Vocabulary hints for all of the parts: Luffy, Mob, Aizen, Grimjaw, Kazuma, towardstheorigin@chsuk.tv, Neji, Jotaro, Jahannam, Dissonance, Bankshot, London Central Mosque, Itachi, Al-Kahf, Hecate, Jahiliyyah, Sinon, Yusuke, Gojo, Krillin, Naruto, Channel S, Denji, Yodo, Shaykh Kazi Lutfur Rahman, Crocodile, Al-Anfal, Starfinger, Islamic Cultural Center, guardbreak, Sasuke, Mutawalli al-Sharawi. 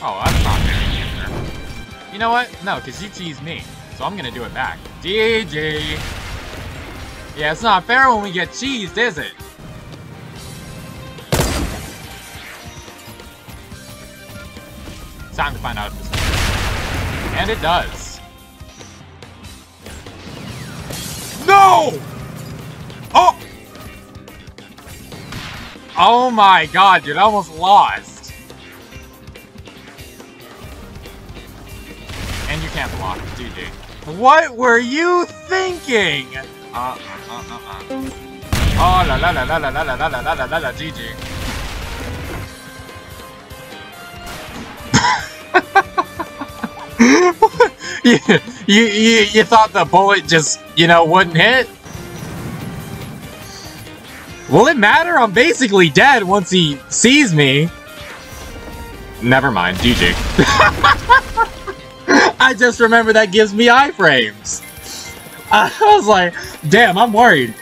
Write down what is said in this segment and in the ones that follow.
Oh, that's not fair either. You know what? No, because he teased me. So I'm gonna do it back. GG! Yeah, it's not fair when we get cheesed, is it? It's time to find out if this works. And it does. No! Oh! Oh my god, dude, I almost lost. And you can't block, GG. What were you thinking? Oh la la la la la la la la la la la la, GG. You thought the bullet just, you know, wouldn't hit? Will it matter? I'm basically dead once he sees me. Never mind, GG. I just remember that gives me iframes. I was like, damn, I'm worried.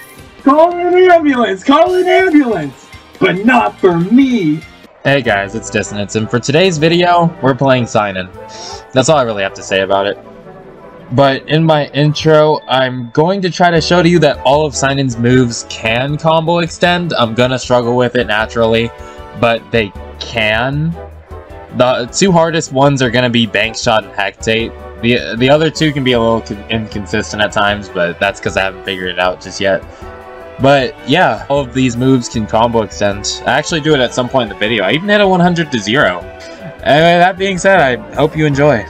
Call an ambulance! Call an ambulance! But not for me! Hey guys, it's Dissonance, and for today's video, we're playing Sinon. That's all I really have to say about it. But in my intro, I'm going to try to show to you that all of Sinon's moves can combo extend. I'm gonna struggle with it naturally, but they can. The two hardest ones are going to be Bankshot and Hecate. The other two can be a little inconsistent at times, but that's because I haven't figured it out just yet. But yeah, all of these moves can combo extend. I actually do it at some point in the video. I even hit a 100 to 0. Anyway, that being said, I hope you enjoy.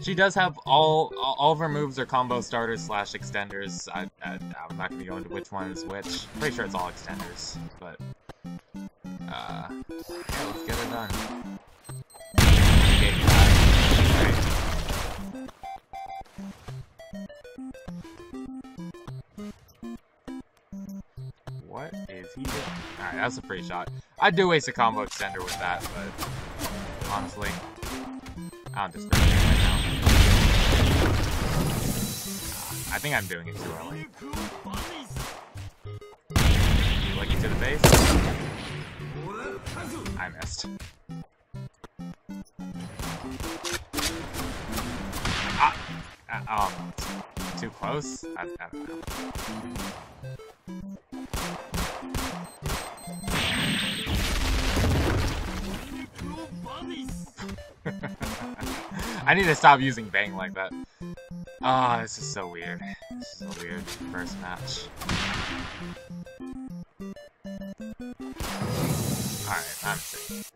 She does have all of her moves are combo starters slash extenders. I'm not gonna go into which one is which. Pretty sure it's all extenders, but yeah, let's get it done. Okay, right. What is he doing? All right, that's a free shot. I do waste a combo extender with that, but honestly, I don't discriminate right now. I think I'm doing it too early. You lucky to the face? I missed. Too close? I don't know. I need to stop using bang like that. Ah, oh, this is so weird. This is a weird first match. Alright, I'm sick.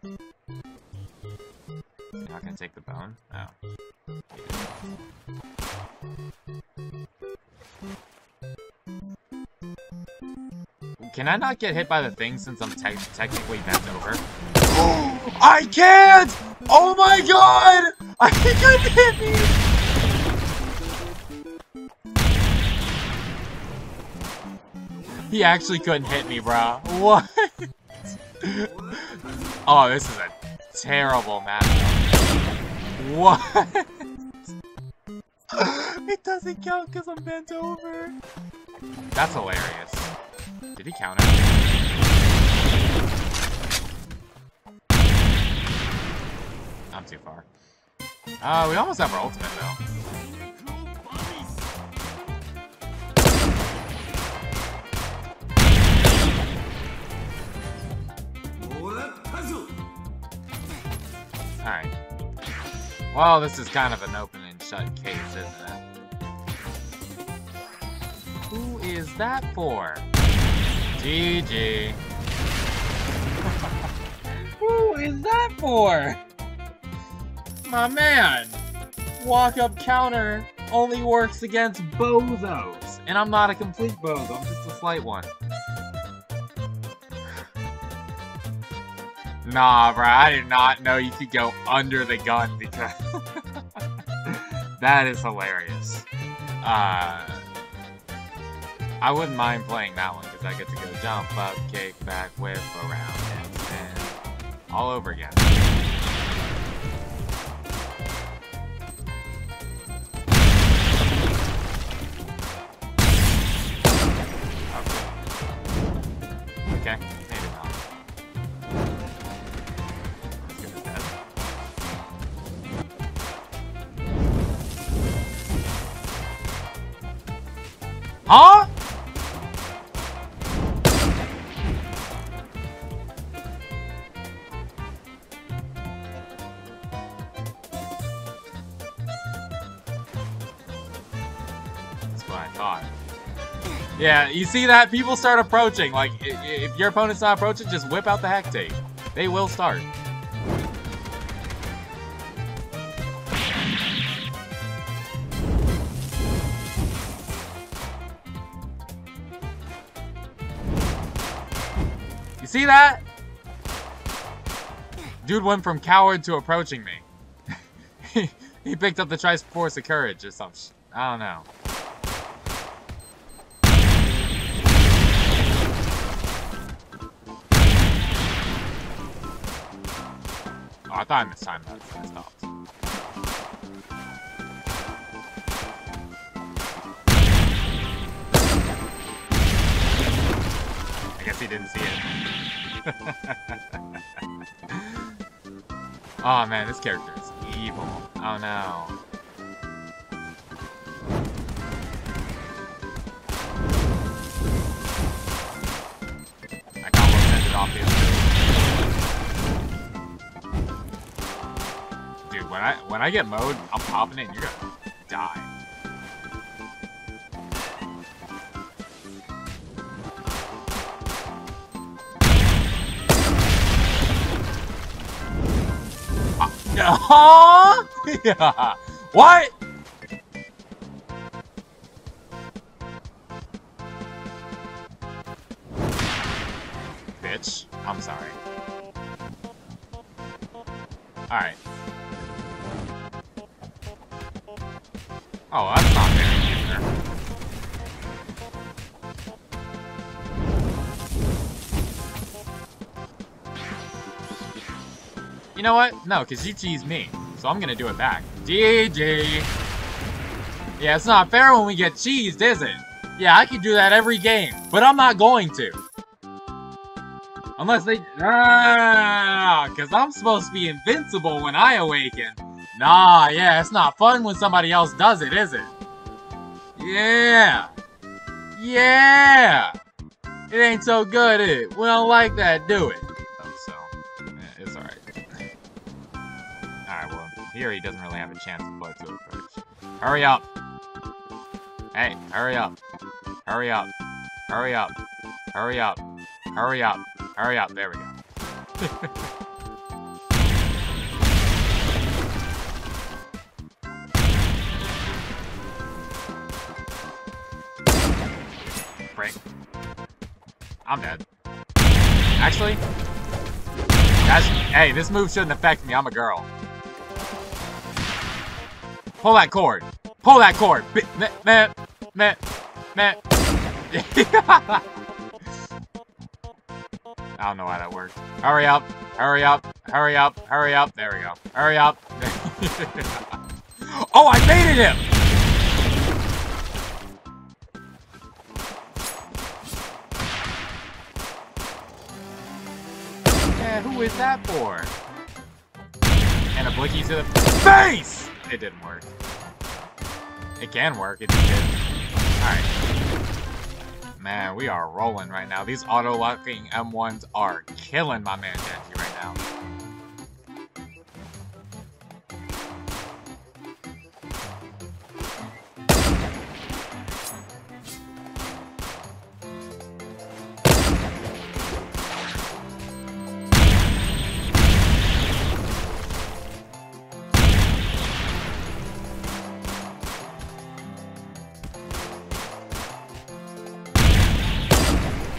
You're not gonna take the bone? Oh. Can I not get hit by the thing since I'm technically bent over? I can't! Oh my god! I think I hit me! He actually couldn't hit me, bro. What? Oh, this is a terrible match. What? It doesn't count because I'm bent over. That's hilarious. Did he counter? I'm too far. We almost have our ultimate, though. Alright. Well, this is kind of an open and shut case, isn't it? Who is that for? GG. Who is that for? My man! Walk-up counter only works against bozos. And I'm not a complete bozo, I'm just a slight one. Nah, bro, I did not know you could go under the gun because... That is hilarious. I wouldn't mind playing that one because I get to go jump up, kick back, whip around, and all over again. Huh? That's what I thought. Yeah, you see that? People start approaching. Like, if your opponent's not approaching, just whip out the Hecate. They will start. You see that? Dude went from coward to approaching me. He picked up the Triforce of Courage or some shit. I don't know. Oh, I thought I missed time. I stopped. I guess he didn't see it. Oh man, this character is evil. Oh no. I can't almost send it off the other. When I get mowed, I'm popping it and you're gonna die. Yeah. What? Bitch, I'm sorry. Alright. Oh, that's not very either. You know what? No, because you cheesed me. So I'm gonna do it back. GG! Yeah, it's not fair when we get cheesed, is it? Yeah, I could do that every game, but I'm not going to. Unless they... because I'm supposed to be invincible when I awaken. Nah, yeah, it's not fun when somebody else does it, is it? Yeah! Yeah! It ain't so good, is it? We don't like that, do it? So, yeah, it's alright. Alright, well, here he doesn't really have a chance to play to approach. Hurry up! Hey, hurry up. Hurry up. Hurry up. Hurry up. Hurry up. Hurry up. There we go. I'm dead. Actually, that's, hey, this move shouldn't affect me. I'm a girl. Pull that cord. Pull that cord. Meh, meh, meh, meh. I don't know why that worked. Hurry up. Hurry up. Hurry up. Hurry up. There we go. Hurry up. Oh, I baited him. Who is that for? And a blicky to the face! It didn't work. It can work, it just didn't. Alright. Man, we are rolling right now. These auto-locking M1s are killing my man Denji right now.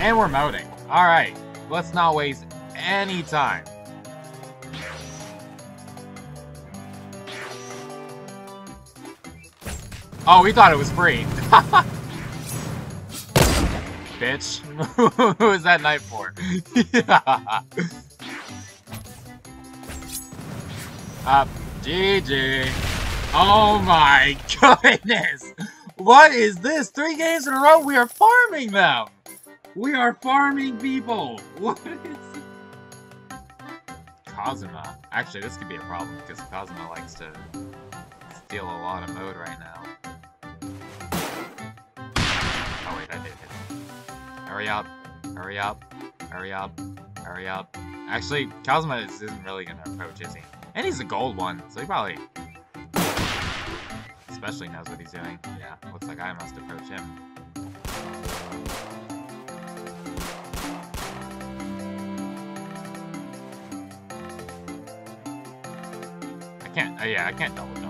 And we're moting. Alright, let's not waste any time. Oh, we thought it was free. Bitch. Who is that knife for? Yeah. GG. Oh my goodness. What is this? 3 games in a row, we are farming them. We are farming people! What is... Kazuma. Actually, this could be a problem, because Kazuma likes to steal a lot of mode right now. Hurry up. Hurry up. Hurry up. Hurry up. Actually, Kazuma isn't really gonna approach, is he? And he's a gold one, so he probably especially knows what he's doing. Yeah, looks like I must approach him. I can't, yeah, I can't double jump.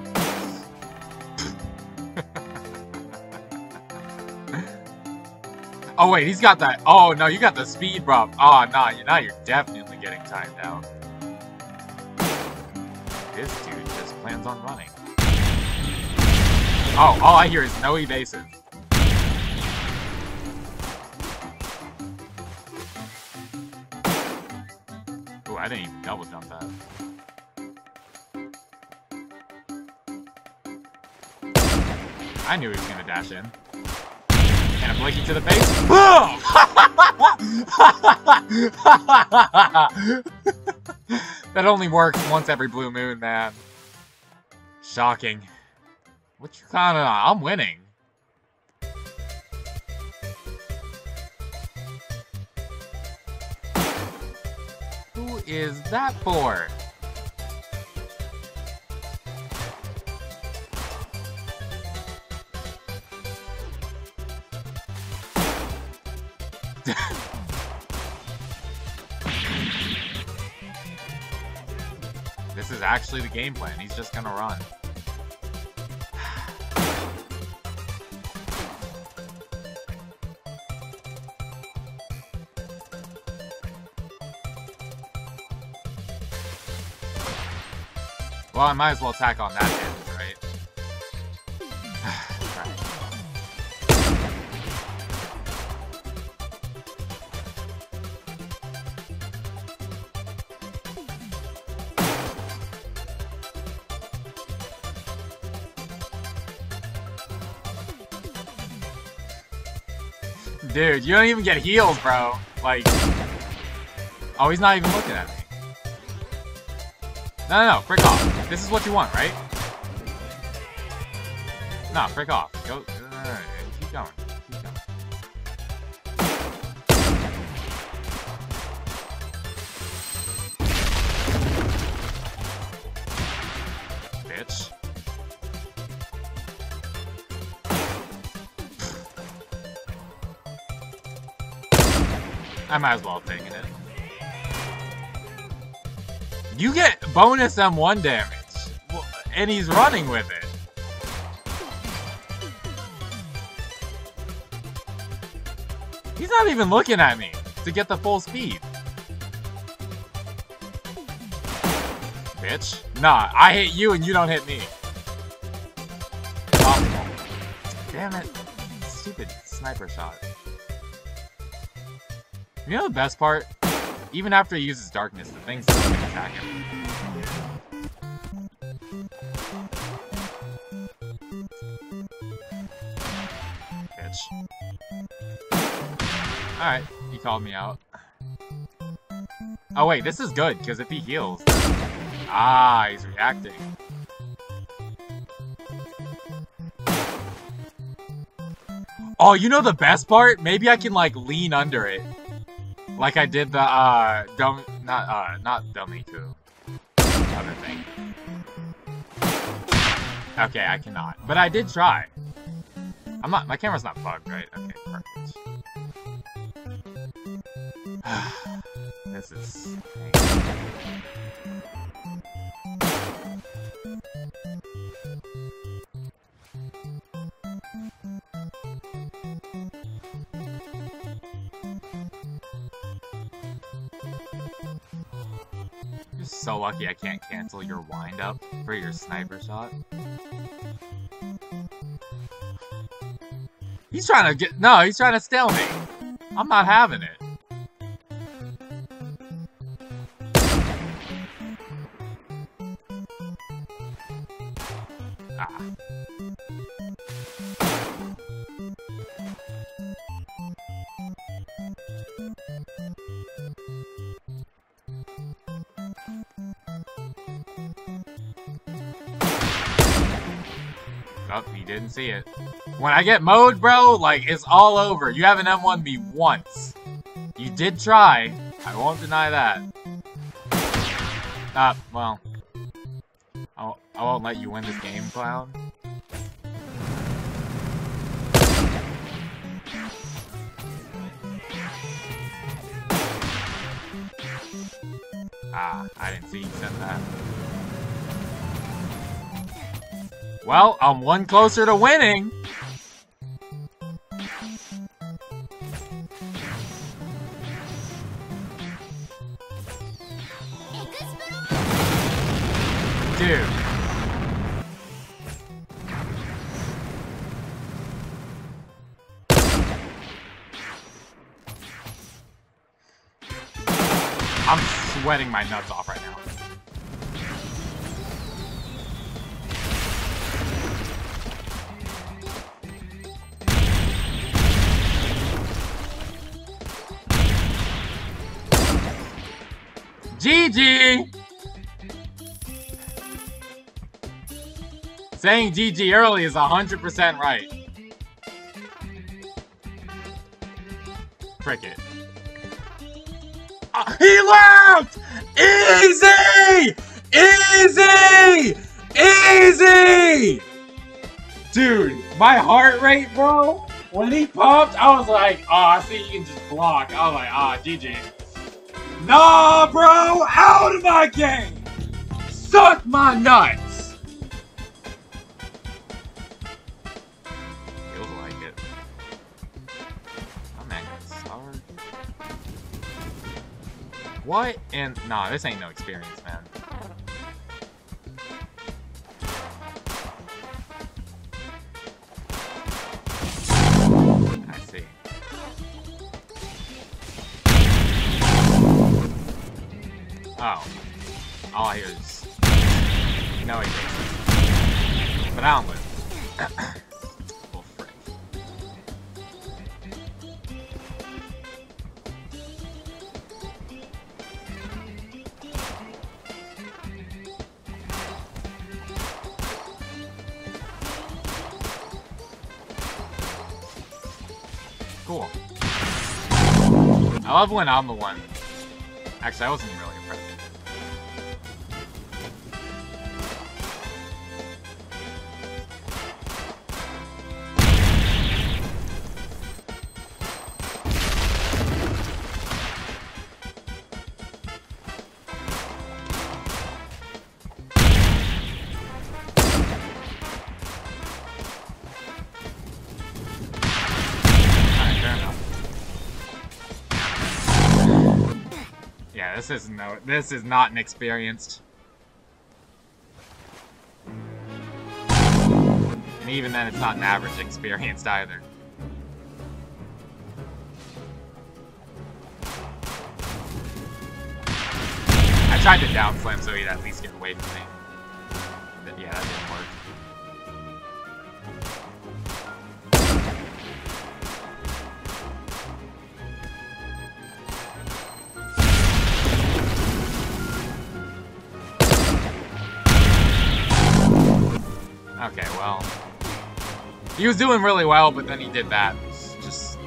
Oh wait, he's got that. Oh no, you got the speed bump. Oh no, now you're definitely getting timed out. This dude just plans on running. Oh, all I hear is no evasive. Ooh, I didn't even double jump that. I knew he was gonna dash in. And a blinky to the face. Boom! That only works once every blue moon, man. Shocking. What you kind of? I'm winning. Who is that for? This is actually the game plan. He's just gonna run. Well, I might as well tack on that damage, right? Dude, you don't even get heals, bro. Like, oh, he's not even looking at me. No, no, no, frick off. This is what you want, right? No, frick off. Go, keep going. Keep going. Bitch. I might as well have taken it. You get bonus M1 damage, and he's running with it. He's not even looking at me to get the full speed. Bitch. Nah, I hit you and you don't hit me. Oh. Damn it. Stupid sniper shot. You know the best part? Even after he uses darkness, the thing's still gonna attack him. Bitch. Alright, he called me out. Oh wait, this is good, because if he heals... Ah, he's reacting. Oh, you know the best part? Maybe I can, like, lean under it. Like I did the, not dummy coup. Other thing. Okay, I cannot. But I did try. I'm not, my camera's not bugged, right? Okay, perfect. This is... so lucky I can't cancel your wind-up for your sniper shot. He's trying to get- no, he's trying to stale me. I'm not having it. Oh, you didn't see it. When I get mowed, bro, like, it's all over. You haven't M1'd me once. You did try. I won't deny that. Ah, well. I won't let you win this game, Cloud. Ah, I didn't see you sent that. Well, I'm one closer to winning! Dude. I'm sweating my nuts off right now. GG! Saying GG early is 100% right. Frick it. He left! Easy! Easy! Easy! Dude, my heart rate, bro, when he popped, I was like, oh, I see you can just block. I was like, ah, oh, GG. Nah, bro! Out of my game! Suck my nuts! Feels like it. I'm at hard. What? And nah, this ain't no experience, man. I see. Oh. All I hear is... No, he takes it. But I don't lose. Well, frick. Cool. I love when I'm the one. Actually, I wasn't really impressed. This is no. This is not an experienced. And even then, it's not an average experienced either. I tried to down slam so he'd at least get away from me. But yeah, that didn't work. Okay, well, he was doing really well, but then he did that. It's just...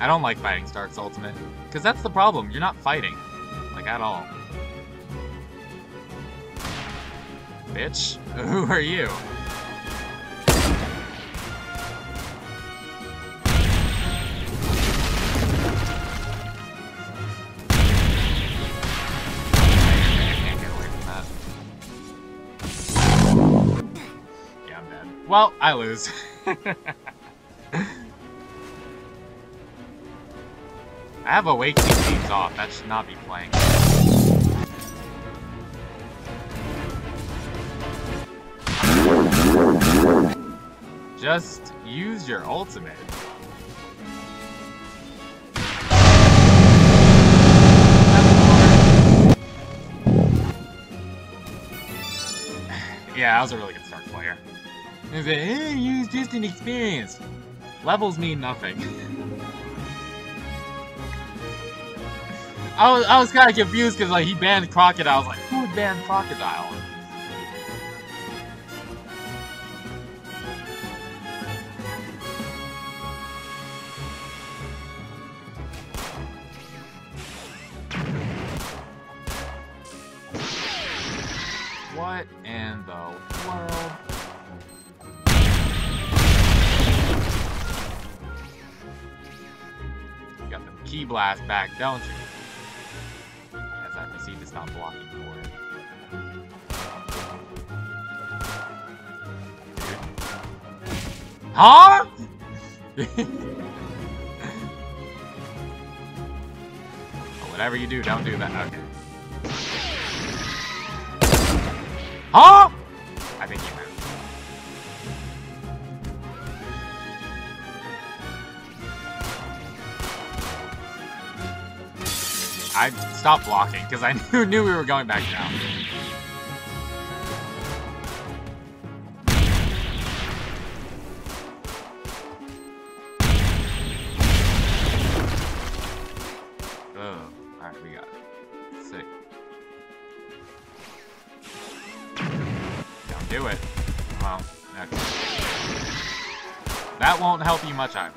I don't like fighting Stark's Ultimate, because that's the problem. You're not fighting, like, at all. Bitch, who are you? Well, I lose. I have awakening teams off. That should not be playing. Just use your ultimate. Yeah, I was a really good Stark player. Is it? Hey, use just an experience. Levels mean nothing. I was kind of confused because like he banned Crocodile. I was like, who would ban Crocodile? T-Blast back, don't you? As I proceed to stop blocking for it. Huh? Whatever you do, don't do that. Okay. Huh? I think you meant. I stopped blocking because I knew we were going back down. Oh, alright, we got it. Sick. Don't do it. Well, okay. That won't help you much either.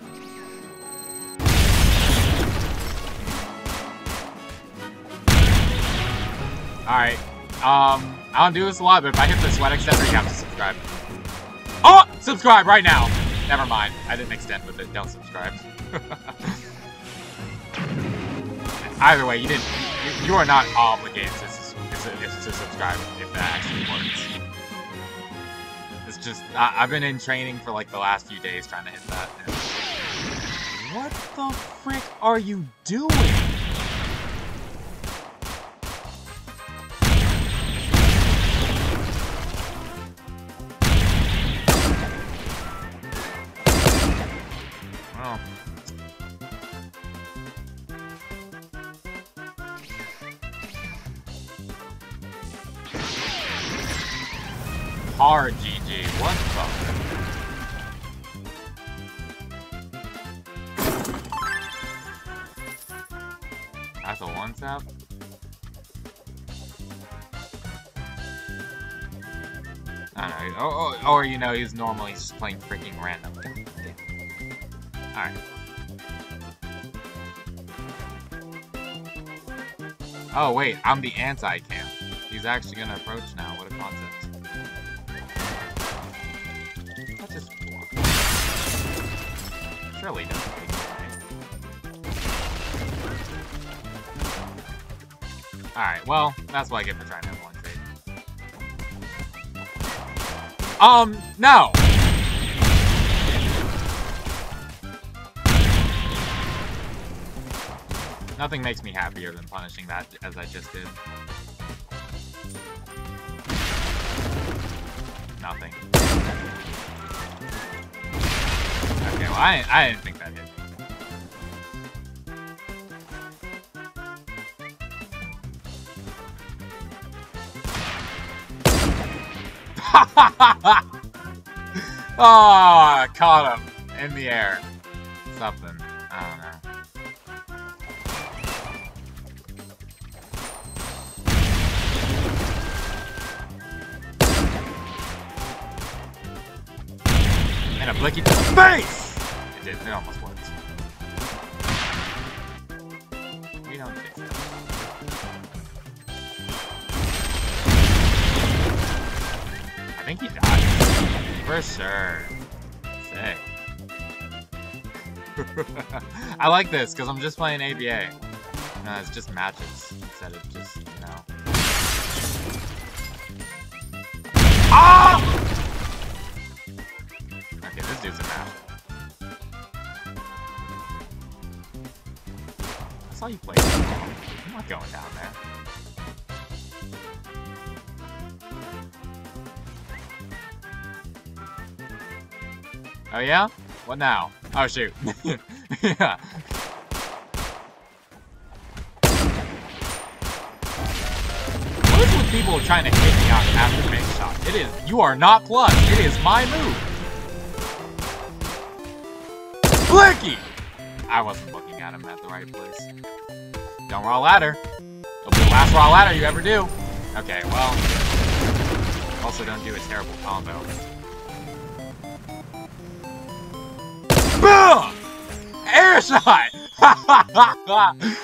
Alright, I don't do this a lot, but if I hit the sweat extender, you have to subscribe. Oh! Subscribe right now! Never mind, I didn't extend with it, don't subscribe. Either way, you didn't. You are not obligated to subscribe if that actually works. It's just, I've been in training for like the last few days trying to hit that. And... What the frick are you doing? Hard GG, what the? That's a one tap? I don't know, or you know, he's normally just playing freaking randomly. Alright. Oh wait, I'm the anti-camp. He's actually gonna approach now, what a concept. Really doesn't take time. Alright, well, that's what I get for trying to have one trade. No! Nothing makes me happier than punishing that as I just did. Nothing. Okay, well, I didn't think that hit. Oh, I caught him in the air. Something. I don't know. And a blicky to the face! It almost works. We don't fix it. I think he died. For sure. Sick. I like this, because I'm just playing ABA. No, it's just matches. Instead of just, you know. Ah! Okay, this dude's a match. I saw you play so long. I'm not going down there. Oh yeah? What now? Oh shoot. Yeah. What is with people trying to hit me out after Bankshot? It is, you are not plugged. It is my move. Blicky! I wasn't looking at him at the right place. Don't raw ladder. It'll be the last raw ladder you ever do. Okay, well. Also don't do a terrible combo. Boom! Air shot!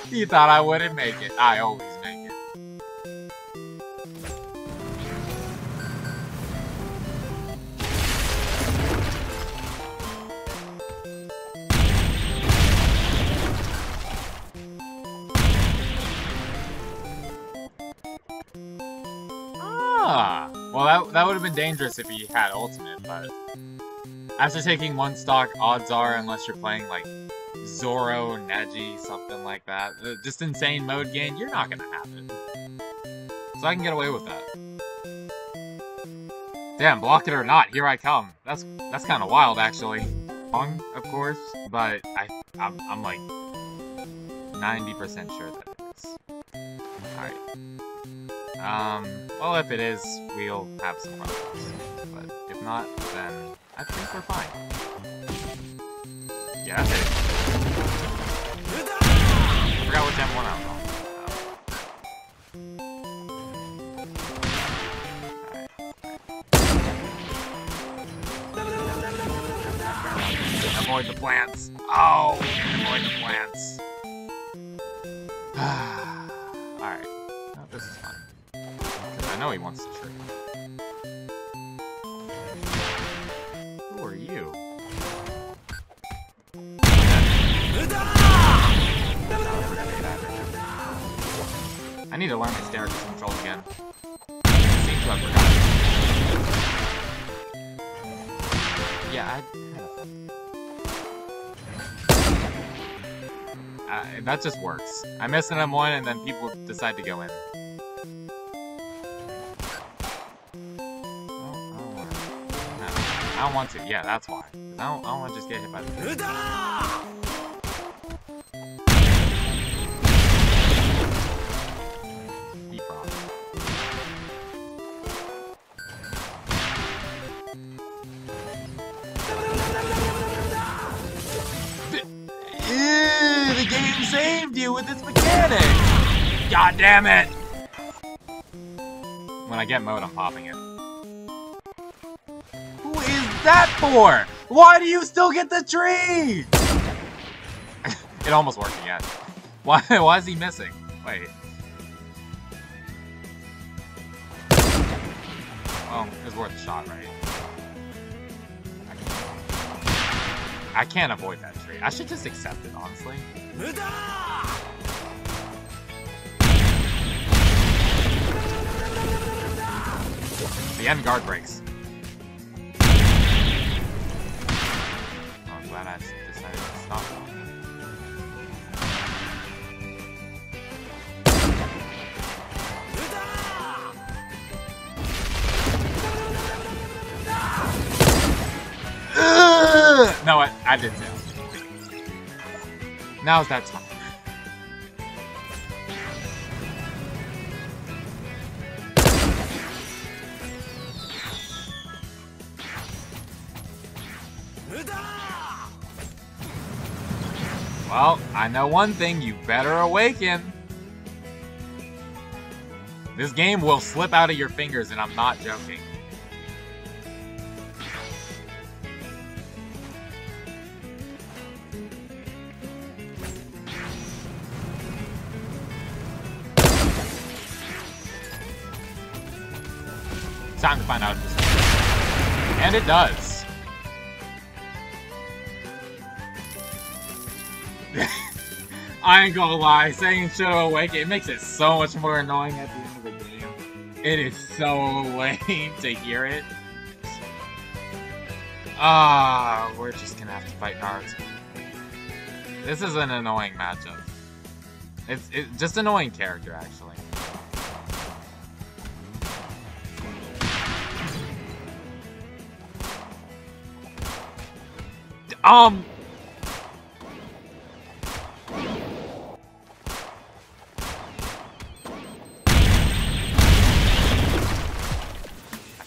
You thought I wouldn't make it. I always make it. have been dangerous if he had ultimate, but after taking one stock, odds are, unless you're playing like Zoro, Neji, something like that, just insane mode gain, you're not gonna have it. So I can get away with that. Damn, block it or not, here I come. That's kind of wild, actually. Wrong, of course, but I'm like 90% sure that it is. Alright. Well, if it is, we'll have some fun. But if not, then I think we're fine. Yeah, that's it. I forgot what temp 1 I was on. Avoid the plants. Oh, avoid the plants. Alright. Oh, this is fun. Because I know he wants the tree. Who are you? I need to learn his character controls again. Seems like I forgot. Yeah, that just works. I miss an M1 and then people decide to go in. No, I don't want to. Yeah, that's why. I don't want to just get hit by the thing. He the game saved you with its mechanics! God damn it! When I get mode, I'm popping it. Who is that for? Why do you still get the tree? It almost worked again. Why is he missing? Wait. Well, it was worth a shot, right? I can't avoid that tree. I should just accept it, honestly. The end guard breaks. Oh, I'm glad I decided to stop it. No, I did too. Now's that time. Well, I know one thing, you better awaken. This game will slip out of your fingers, and I'm not joking. Time to find out if this works. And it does. I ain't gonna lie, saying Shadow Awake, it makes it so much more annoying at the end of the game. It is so lame to hear it. Ah, we're just gonna have to fight Naruto. This is an annoying matchup. It's just annoying character, actually. I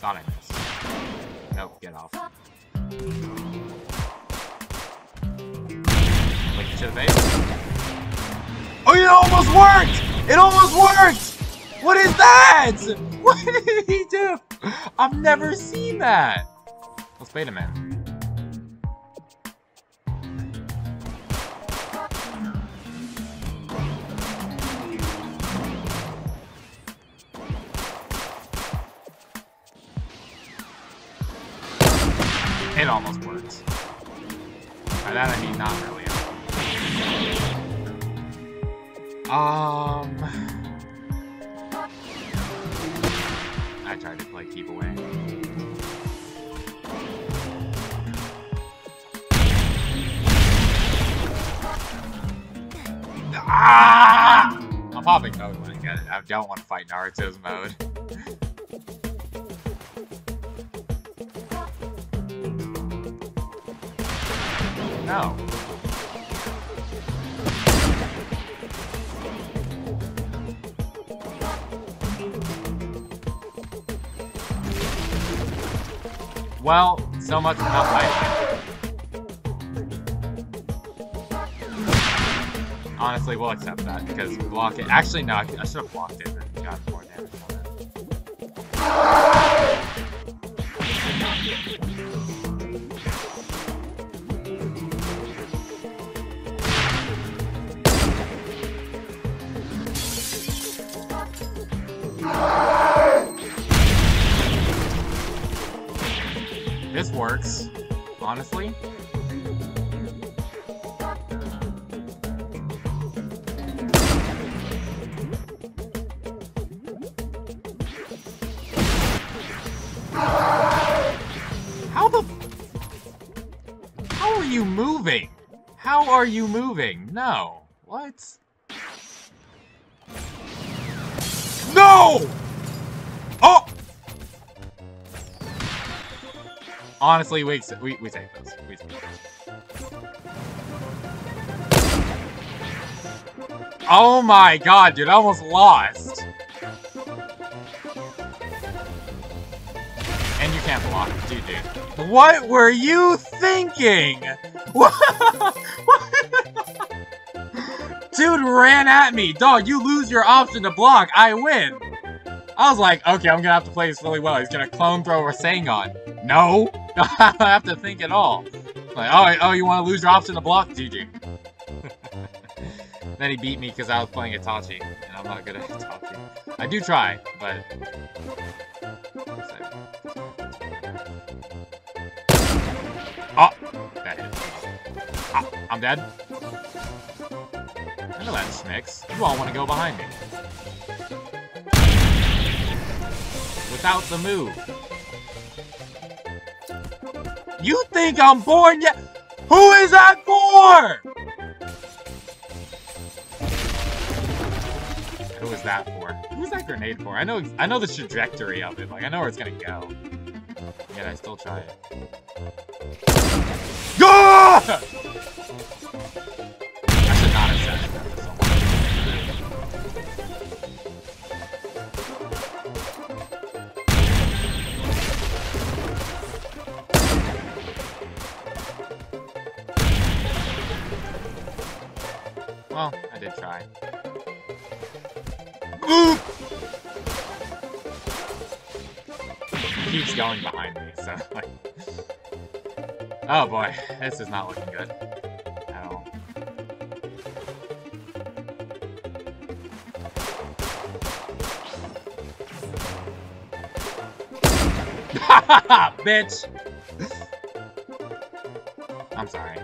thought I missed. Nope, get off. Like to the base. Oh, it almost worked! It almost worked! What is that? What did he do? I've never seen that. Let's bait him in. It almost works. By that I mean not really. I tried to play keep away. Ah! I'm popping mode when I get it. I don't want to fight Naruto's mode. No. Well, so much for not fighting. Honestly, we'll accept that because block it. Actually, no, I should have blocked it and got more damage from it. This works, honestly. How are you moving? How are you moving? No. What? No! Oh! Honestly, we take those. We take those. Oh my god, dude, I almost lost. And you can't block, dude. What were you thinking? Dude ran at me. Dog, you lose your option to block. I win. I was like, okay, I'm gonna have to play this really well. He's gonna clone thrower Sangon. No. I don't have to think at all. Like, oh, you want to lose your option to block? GG. Then he beat me because I was playing Itachi, and I'm not good at Itachi. I do try, but... Oh! That hit. Ah, I'm dead. I know that, Schmicks. You all want to go behind me. Without the move. You think I'm born yet? Who is that for? Who is that for? Who's that grenade for? I know the trajectory of it. Like, I know where it's gonna go. Yet I still try it. Ah! I should not have said that to someone. Well, I did try. He keeps going behind me, so like... Oh boy, this is not looking good at all. Haha, bitch! I'm sorry.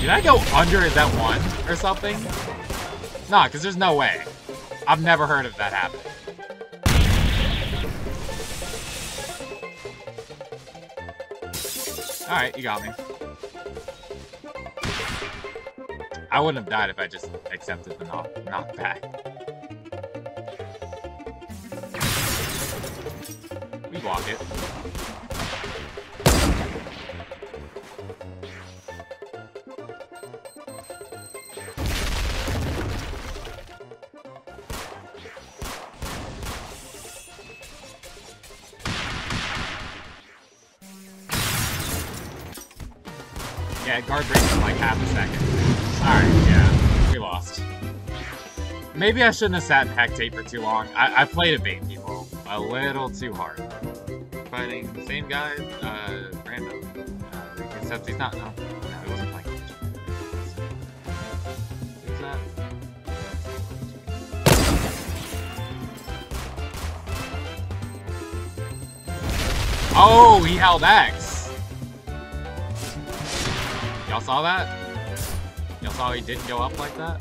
Did I go under at that one or something? Nah, because there's no way. I've never heard of that happen. Alright, you got me. I wouldn't have died if I just accepted the knockback. We block it. Yeah, guard breaks in like half a second. Alright, yeah, we lost. Maybe I shouldn't have sat in Hecate for too long. I played a bait people a little too hard. Fighting the same guy, random. Except he's not. No, he wasn't playing. Who's that? Oh, he held X. Y'all saw that? Y'all saw he didn't go up like that?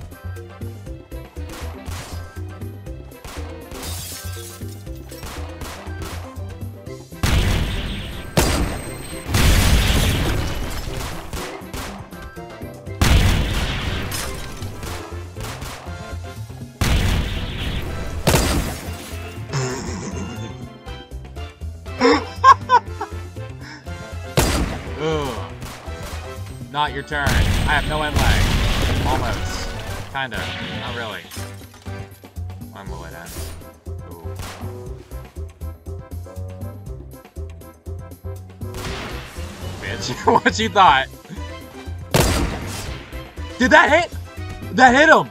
not your turn. I have no end lag. Almost. Kinda. Not really. When will it end? Ooh. Bitch, what you thought? Did that hit? That hit him!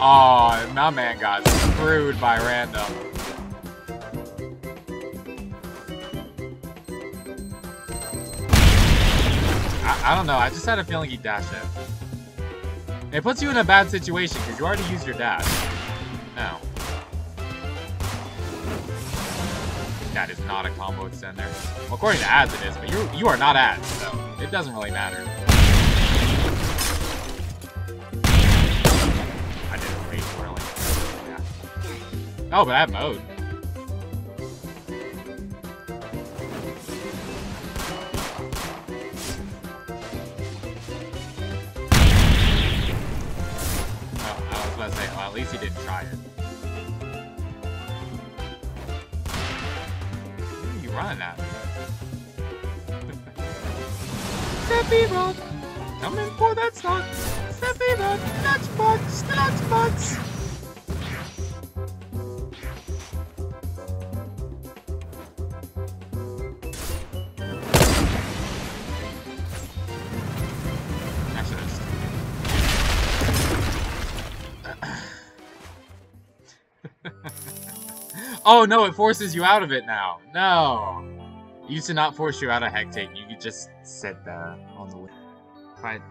Aw, my man got screwed by random. I don't know, I just had a feeling he dashed it. It puts you in a bad situation, because you already used your dash. No. That is not a combo extender. Well, according to ads it is, but you are not ads, so it doesn't really matter. I didn't read swirling. Yeah. Oh, but I have mode. At least he didn't try it. What are you running at? Steppy Rod! Coming for that stock! Steppy Rod! Nutbox! Nutbox! Oh no, it forces you out of it now. No. It used to not force you out of Hecate. You could just sit there on the window. Fine.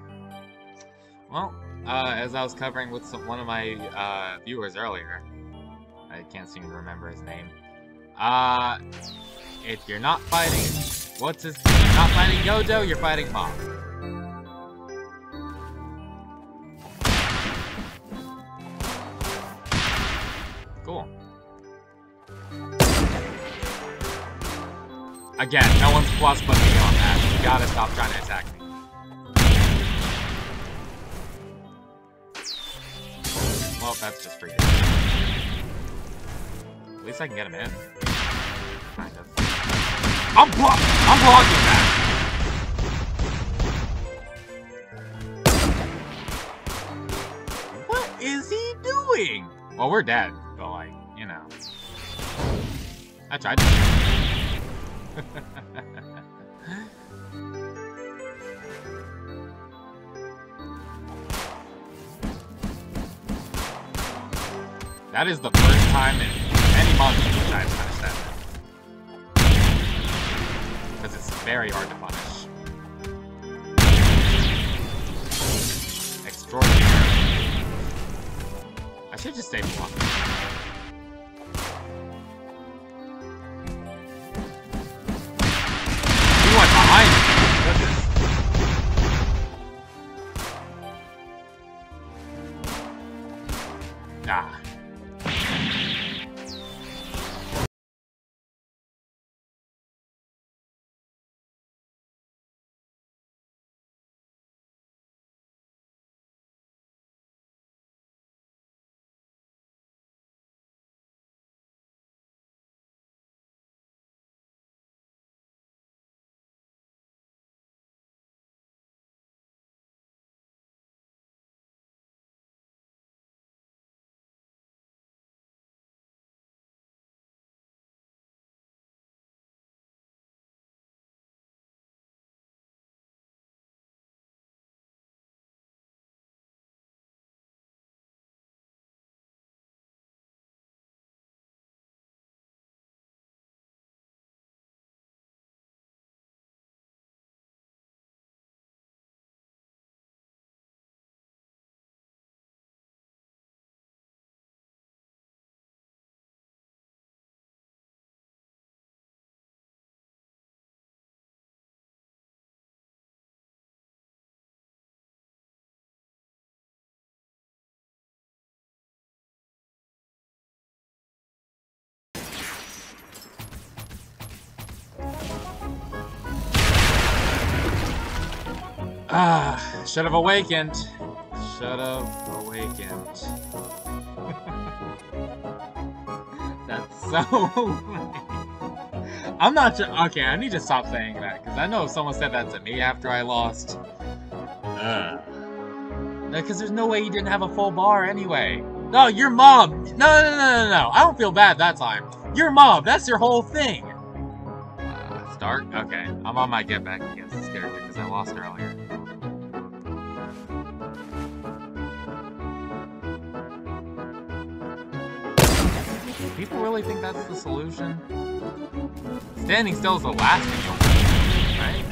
Well, as I was covering with one of my viewers earlier, I can't seem to remember his name. If you're not fighting, what's his name? You're not fighting Yodo, you're fighting Mob. Cool. Again, no one's plus but me on that. You gotta stop trying to attack me. Well, that's just pretty good. At least I can get him in. Kind of. I'm blocking that! What is he doing? Well, we're dead, but like, you know. I tried to. That is the first time in any monster that I've punished that man. Because it's very hard to punish. Extraordinary. I should just stay blocked. Ah, should have awakened. Should have awakened. That's so. I'm not sure. Okay, I need to stop saying that because I know if someone said that to me after I lost, Because there's no way you didn't have a full bar anyway. No, your mob. No. I don't feel bad that time. Your mob. That's your whole thing. Start? Okay. I'm on my get back against this character because I lost her earlier. People really think that's the solution? Standing still is the last thing you'll do, right?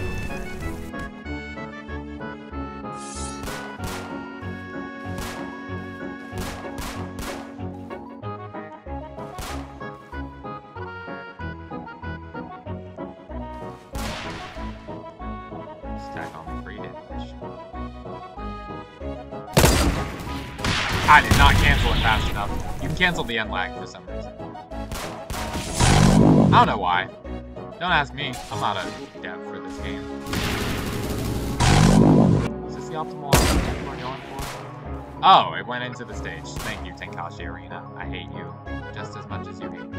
Stack on free damage. I did not cancel it fast enough. You can cancel the end lag for some reason. I don't know why. Don't ask me. I'm not a dev for this game. Is this the optimal option we're going for? Oh, it went into the stage. Thank you, Tenkaichi Arena. I hate you just as much as you hate me.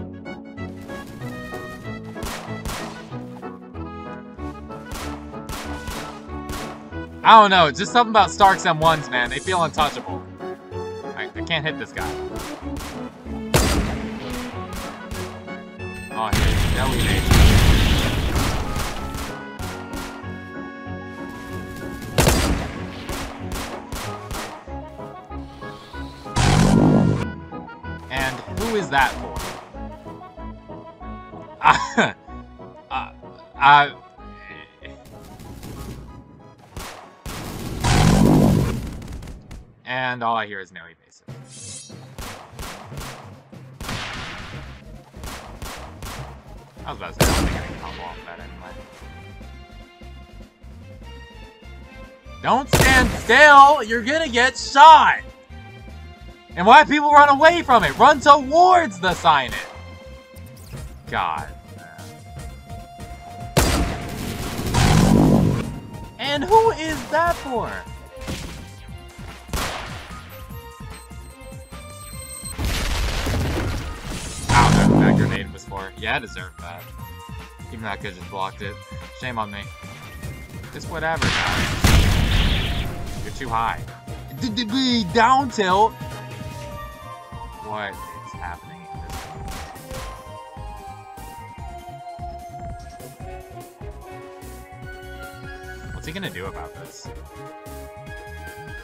I don't know. It's just something about Starks M1s, man. They feel untouchable. I can't hit this guy. Oh, hey, no, we hate you. And who is that for? And all I hear is no evasive. I was about to say, I don't think I can combo off that anyway. Don't stand still! You're gonna get shot! And why people run away from it? Run towards the Sinon! God. And who is that for? I don't know who that grenade was for. Yeah, I deserved that. Even that kid just blocked it. Shame on me. Just whatever, guys. You're too high. Down tilt! What is happening in this game? What's he gonna do about this?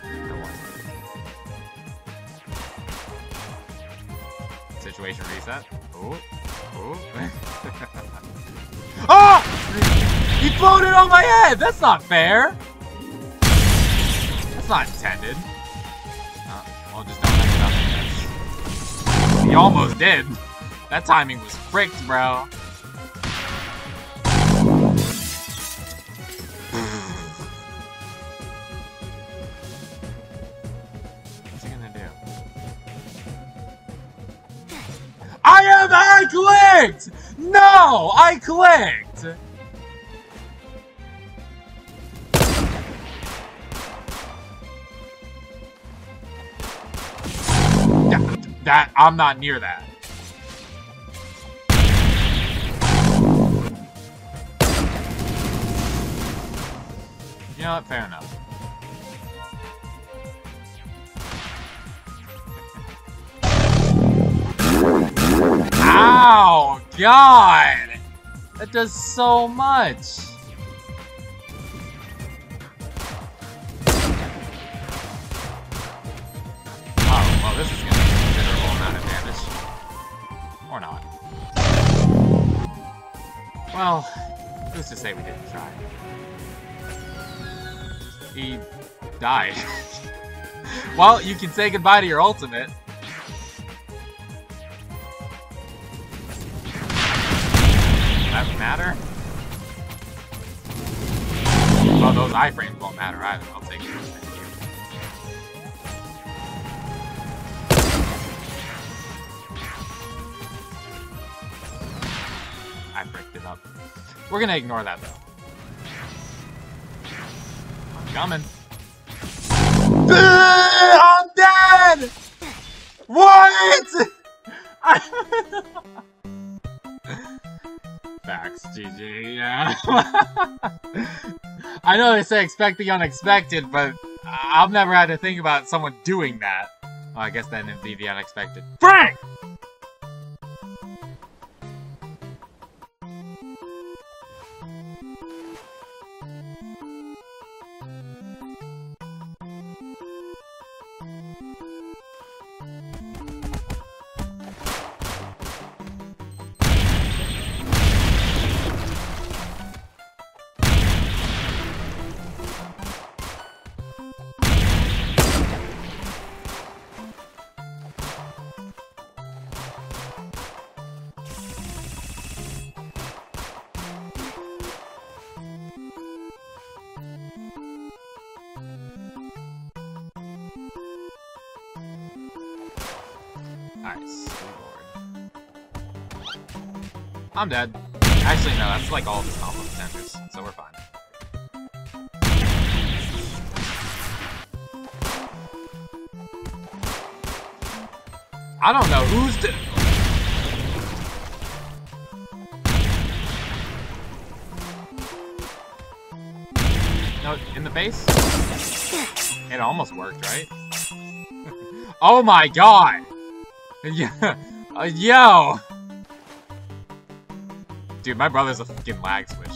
No one. Situation reset. Oh, oh. Ah! He floated on my head! That's not fair! That's not intended. Well, just don't mess it up, I guess. He almost did. That timing was fricked, bro. I clicked! No! I clicked! That I'm not near that. You know what? Fair enough. Ow! God! That does so much! Oh, well this is gonna be a considerable amount of damage. Or not. Well, who's to say we didn't try? He died. Well, you can say goodbye to your ultimate. Matter? Well, those iframes won't matter either. I'll take it. Thank you. I bricked it up. We're gonna ignore that though. I'm coming. I'm dead! What? Facts, GG, yeah. I know they say expect the unexpected, but I've never had to think about someone doing that. Well, I guess that didn't be the unexpected. Frank! I'm dead. Actually, no, that's like all of his combo centers, so we're fine. I don't know who's the... No, in the face? It almost worked, right? Oh my god! Yeah, yo! Dude, my brother's a fucking lag switch.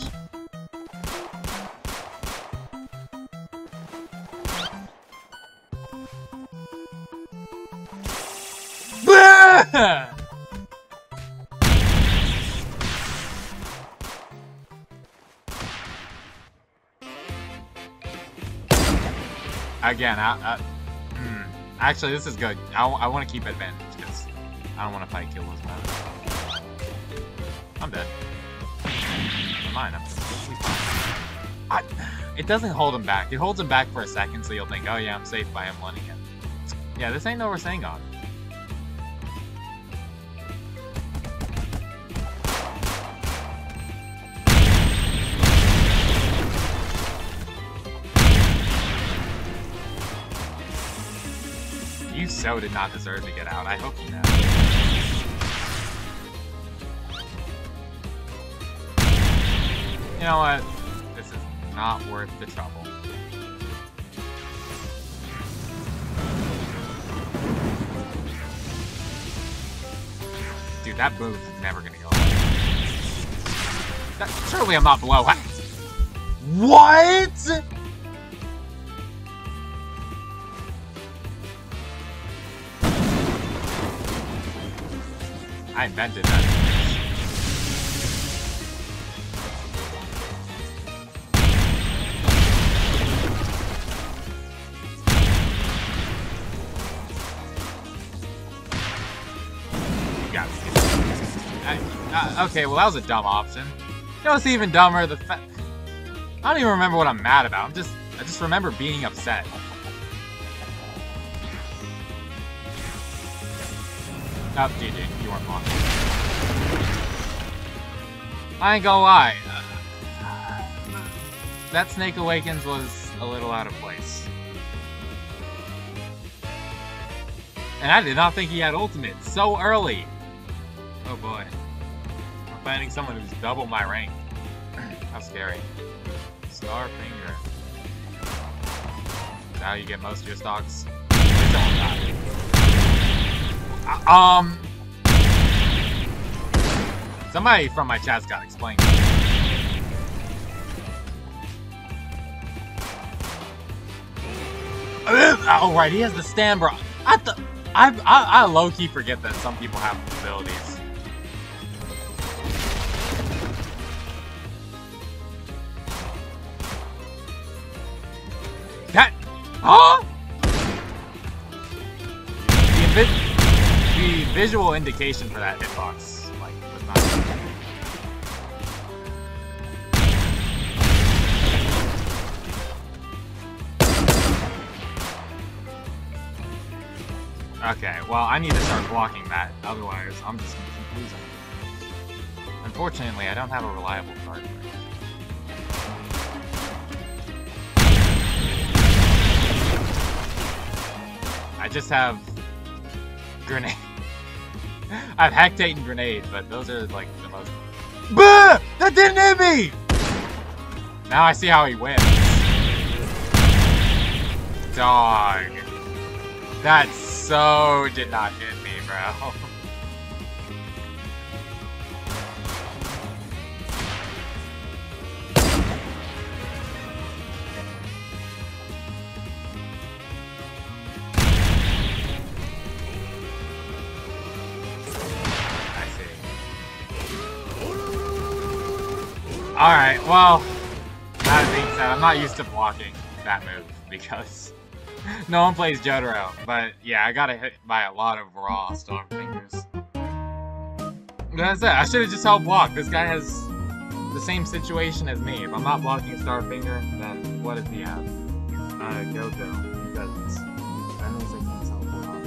Again, actually, this is good. I want to keep advantage because I don't want to fight Killua's battle. I'm dead. Mine. I'm completely fine. It doesn't hold him back. It holds him back for a second, so you'll think, oh yeah, I'm safe by him running him. Yeah, this ain't over Sangon. You so did not deserve to get out. I hope you know. You know what? This is not worth the trouble. Dude, that move is never gonna go away. Surely I'm not below. What? I invented that. Okay, well that was a dumb option. You know what's even dumber? The fact I don't even remember what I'm mad about. I just remember being upset. Oh, GG, you weren't blocked. I ain't gonna lie. That Snake Awakens was a little out of place. And I did not think he had ultimate so early. Oh boy. Finding someone who's double my rank. How scary. Starfinger. Is that how you get most of your stocks? Somebody from my chat's gotta explain. Oh right, he has the stand bro. I low key forget that some people have abilities. Huh? The visual indication for that hitbox, like, was not good. Okay, well, I need to start blocking that, otherwise I'm just gonna keep losing. Unfortunately, I don't have a reliable card. I just have grenade. I have Hecate and grenade, but those are like the most. Bah! That didn't hit me. Now I see how he wins. dog. That so did not hit me, bro. Alright, well, that being said, I'm not used to blocking that move because no one plays Jotaro, but yeah, I got hit by a lot of raw Stormfingers. That's it, I should've just held block. This guy has the same situation as me. If I'm not blocking Starfinger, then what does he have? Gojo, because that means I can't held block.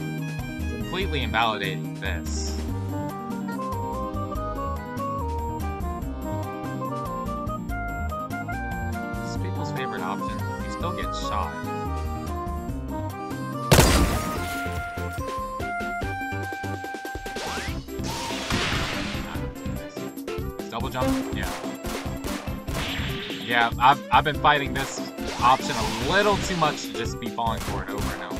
It's completely invalidating this. Favorite option. You still get shot. Double jump? Yeah. Yeah, I've been fighting this option a little too much to just be falling for it over and over.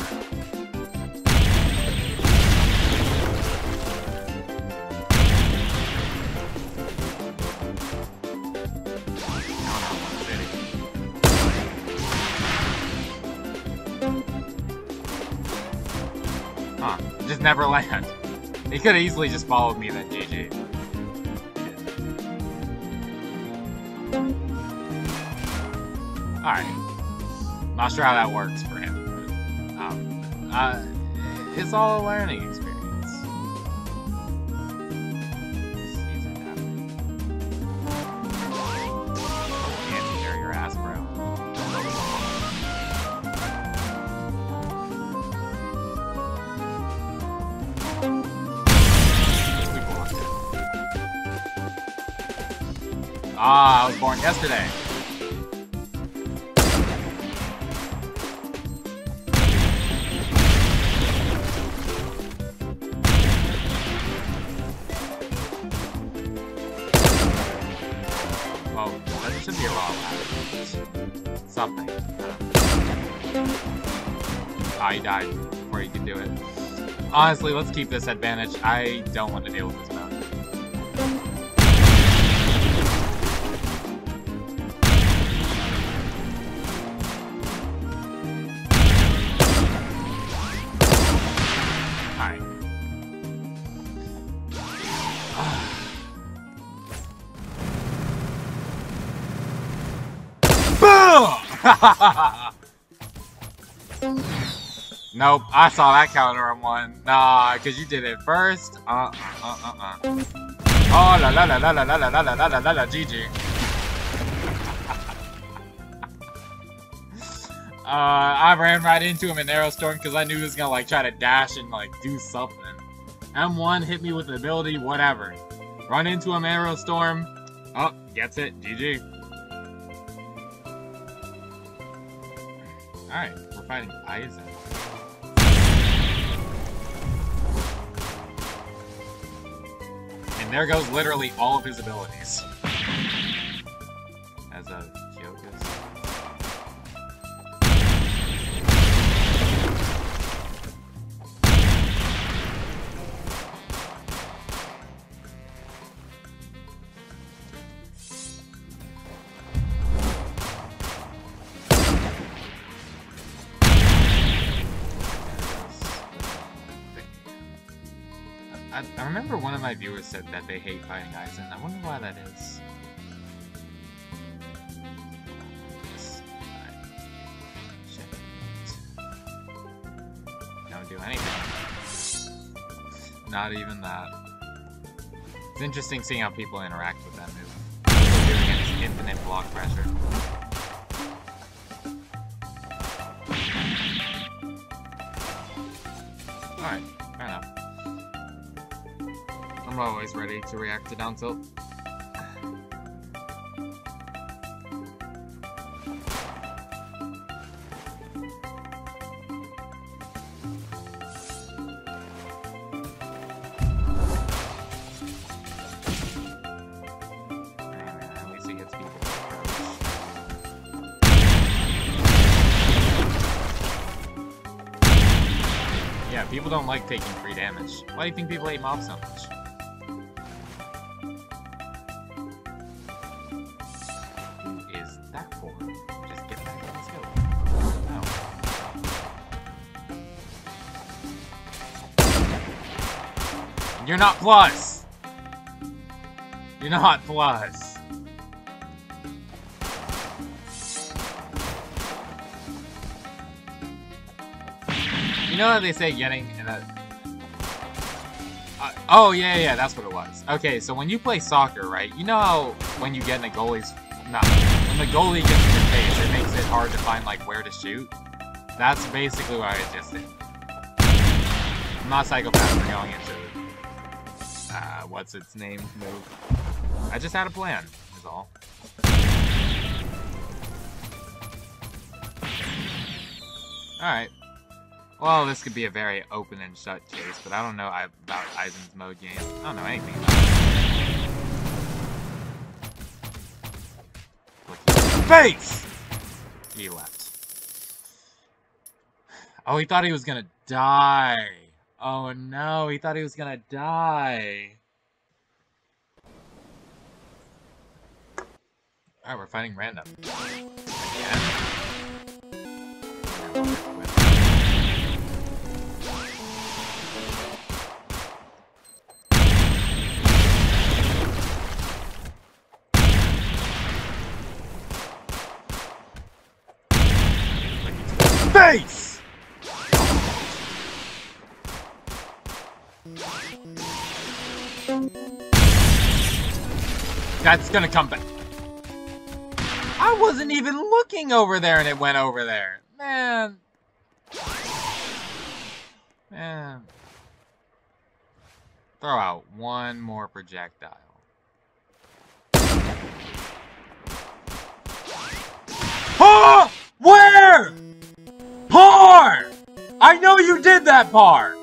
Just never land. He could have easily just followed me then, GG. Alright. Not sure how that works for him. But, it's all a learning experience. Ah, I was born yesterday. Oh, that should be a raw ladder. Something. Ah, he died before he could do it. Honestly, let's keep this advantage. I don't want to deal with this mode. Nope, I saw that counter on one. Nah, cause you did it first. Oh la la la la la la la la la la la la GG. I ran right into him in Arrow Storm because I knew he was gonna like try to dash and like do something. M1 hit me with an ability, whatever. Run into him, Arrow Storm. Oh, gets it, GG. Alright, we're fighting Aizen. And there goes literally all of his abilities. As a Kyokus. I remember one of my viewers said that they hate fighting Aizen. I wonder why that is. Don't do anything. Not even that. It's interesting seeing how people interact with that move. Doing its infinite block pressure. Alright, fair enough. I'm always ready to react to down tilt. People don't like taking free damage. Why do you think people hate Mob so much? Who is that for? Just get back and let's go. No. You're not plus! You're not plus! You know how they say getting in a... oh, yeah, yeah, that's what it was. Okay, so when you play soccer, right, you know how when you get in a goalie's... Nah, when the goalie gets in your face, it makes it hard to find, like, where to shoot? That's basically what I just did. I'm not psychopath for going into it. What's its name? Move. I just had a plan, is all. Alright. Well, this could be a very open and shut case, but I don't know about Aizen's mode game. I don't know anything about it. Look at his face! He left. Oh, he thought he was gonna die. Oh no, he thought he was gonna die. Alright, we're fighting random. Again. Face! That's gonna come back. I wasn't even looking over there and it went over there. Man. Man. Throw out one more projectile. Oh! Where? Par! I know you did that, Par!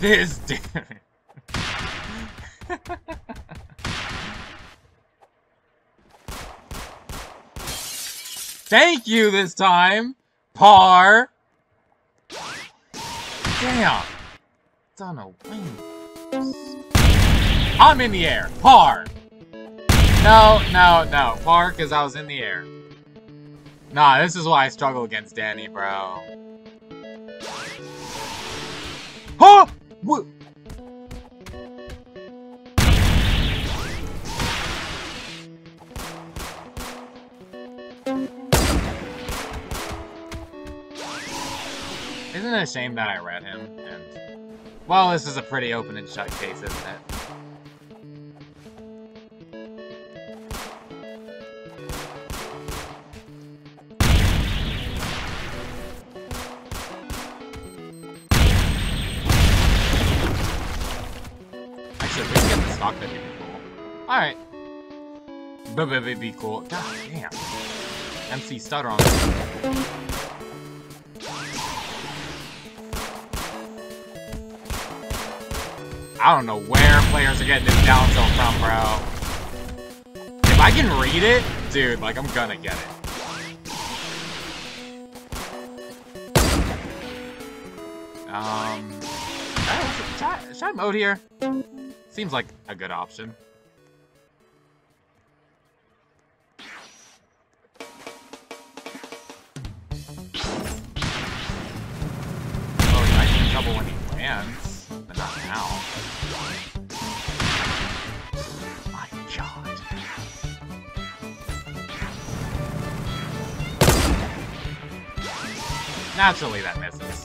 This dude... Thank you this time, Par! Damn! Don't know when... I'm in the air! Par! No, no, no. Par, because I was in the air. Nah, this is why I struggle against Danny, bro. Huh? What? Isn't it a shame that I read him? And, well, this is a pretty open and shut case, isn't it? Alright. Be cool. God damn. MC stutter on. I don't know where players are getting this down tilt from, bro. If I can read it, dude, like, I'm gonna get it. Should I mode here? Seems like a good option. Oh, he might be in trouble when he lands, but not now. My god. Naturally, that misses.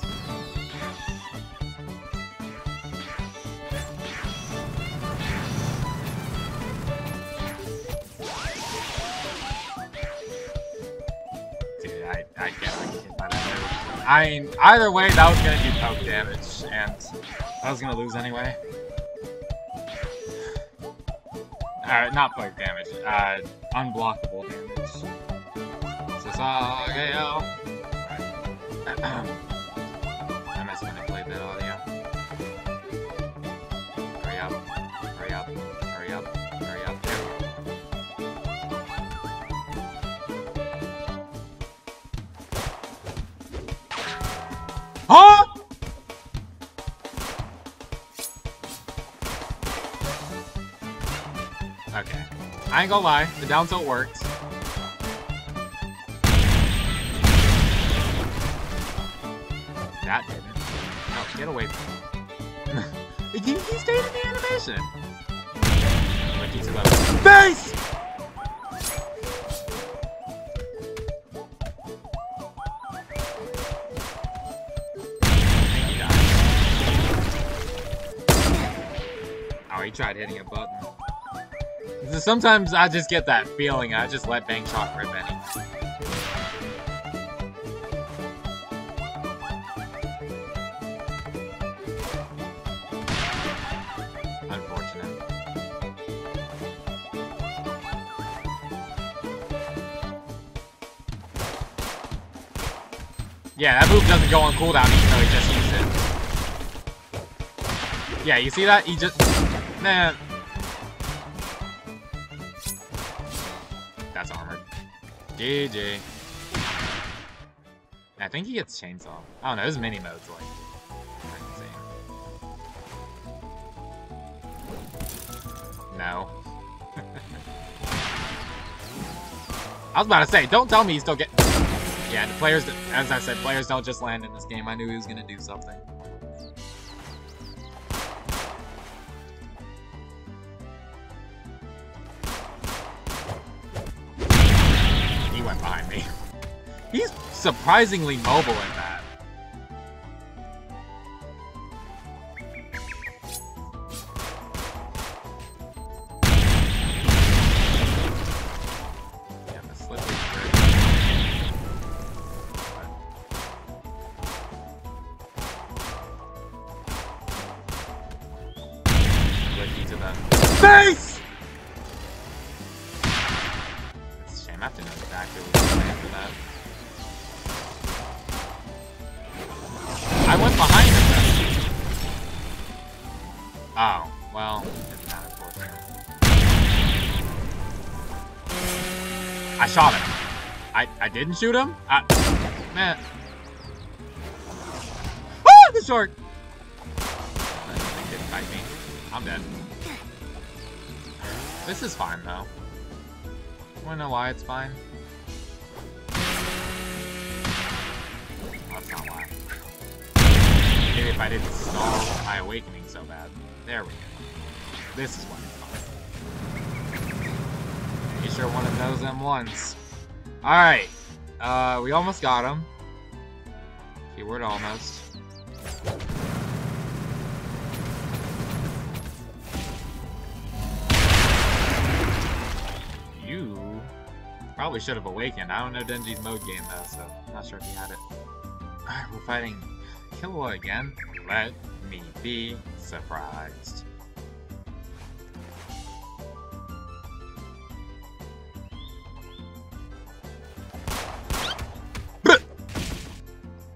I can't really get that out. I mean, either way, that was gonna do poke damage, and I was gonna lose anyway. Alright, not poke damage, unblockable damage. Sasageo! Alright. I must have played that audio. Hurry up, hurry up, hurry up, hurry up, there we go. Huh? Okay. I ain't gonna lie, the down tilt works. That didn't. No, get away from me. He stayed in the animation! Like he's about to face! Oh, he tried hitting a button. Sometimes I just get that feeling, I just let Bankshot rip anything. Unfortunate. Yeah, that move doesn't go on cooldown even though he just used it. Yeah, you see that? He just... Man... GG. I think he gets chainsaw. I don't know, his mini mode's like insane. No. I was about to say, don't tell me he still get. Yeah, the players, as I said, players don't just land in this game. I knew he was gonna do something. He's surprisingly mobile in that. Yeah, the slippery trick. Wiki to the face! It's a shame, I have to know exactly what to play for that. I went behind him though. Oh, well, it's not important. I shot him. I didn't shoot him? Man. Ah, the shark! They didn't bite me. I'm dead. This is fine though. You wanna know why it's fine? That's not why. Maybe if I didn't stall my awakening so bad. There we go. This is what it's called. You sure one of those M1s. Alright. We almost got him. Keyword almost. You probably should have awakened. I don't know Denji's mode game though, so I'm not sure if he had it. Alright, we're fighting Killua again. Let me be surprised.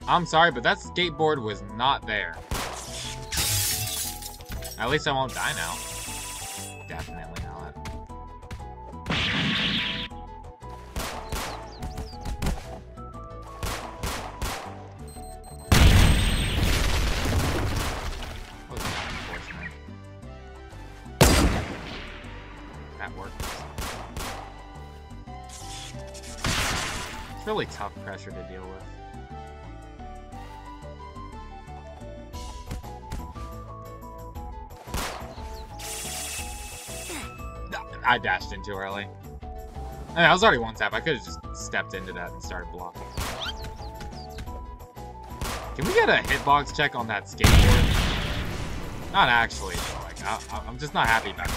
I'm sorry, but that skateboard was not there. At least I won't die now. Definitely not. It's really tough pressure to deal with. I dashed in too early. I mean, I was already one tap. I could have just stepped into that and started blocking. Can we get a hitbox check on that skateboard? Not actually. Like, I'm just not happy about it.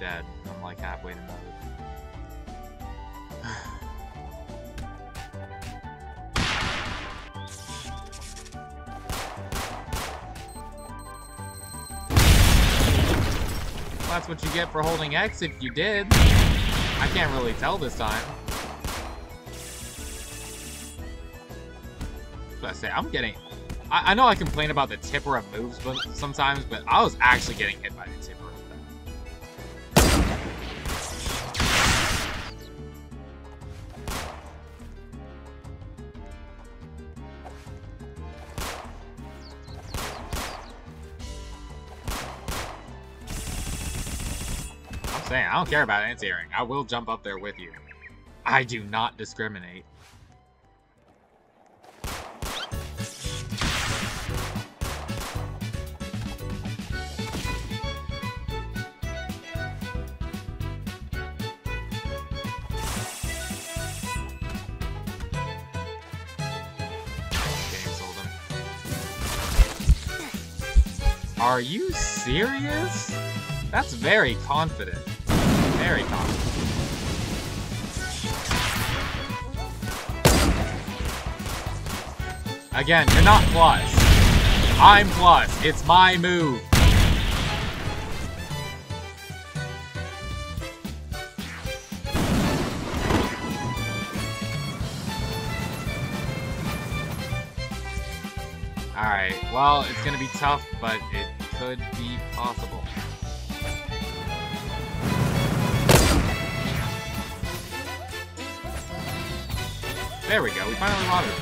Dead. I'm like halfway to mode. Well, that's what you get for holding X if you did. I can't really tell this time. But I say, I'm getting. I know I complain about the tipper of moves sometimes, but I was actually getting hit by the tipper. saying, I don't care about anti-airing. I will jump up there with you. I do not discriminate. Are you serious? That's very confident. Very confident. Again, you're not plus. I'm plus. It's my move. Alright, well, it's gonna be tough, but it could be possible. There we go, we finally watered it.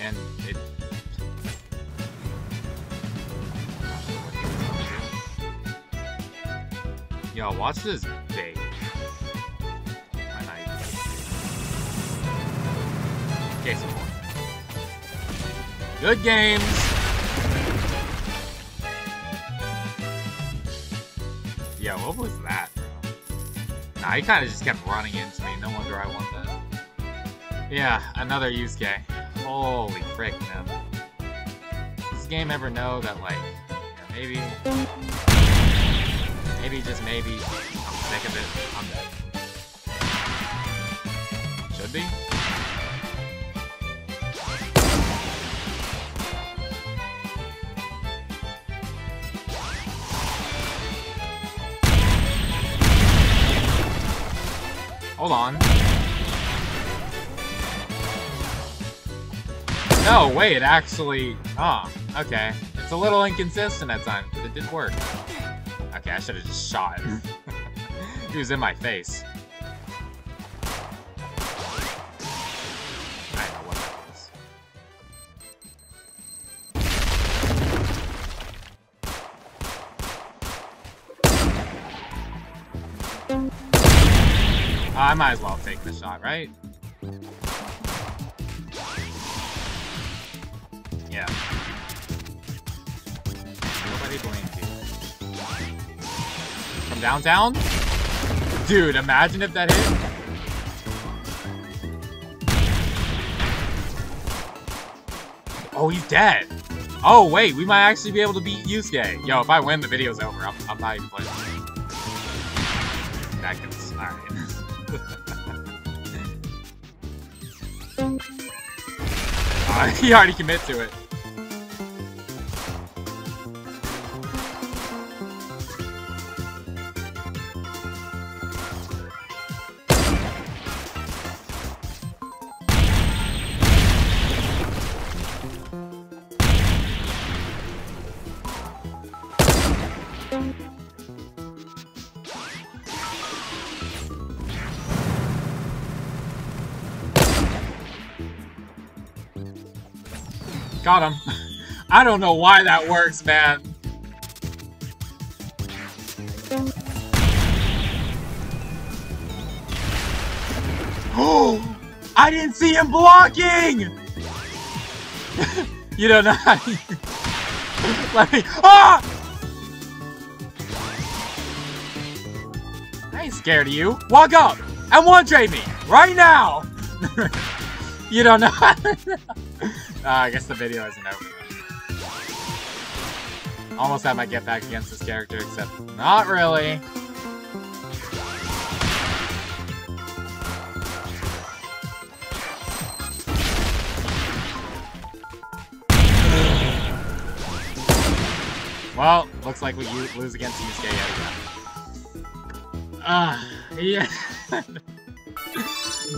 And it... Yo, watch this bait. My knife. Okay, some more. Good games! Yeah, what was that, bro? Nah, he kinda just kept running into me. No wonder I won that. Yeah, another Yusuke. Holy frick, man. Does this game ever know that, like, maybe, just maybe, I'm sick of it, I'm dead. Should be? Hold on. No, wait, actually... Oh, okay. It's a little inconsistent at times, but it did work. Okay, I should've just shot him. He was in my face. I don't know what that was. I might as well take the shot, right? Yeah. Nobody blames you. From downtown? Dude, imagine if that hit. Oh, he's dead. Oh, wait, we might actually be able to beat Yusuke. Yo, if I win, the video's over. I'm not even playing. That could snark. He already commit to it. Got him. I don't know why that works, man. Oh! I didn't see him blocking! You don't know how to... Let me... Ah! I ain't scared of you. Walk up and one-trade me right now! You don't know how to... I guess the video isn't over. Almost had my get back against this character, except not really. Well, looks like we lose against Yusuke yet again. Yeah.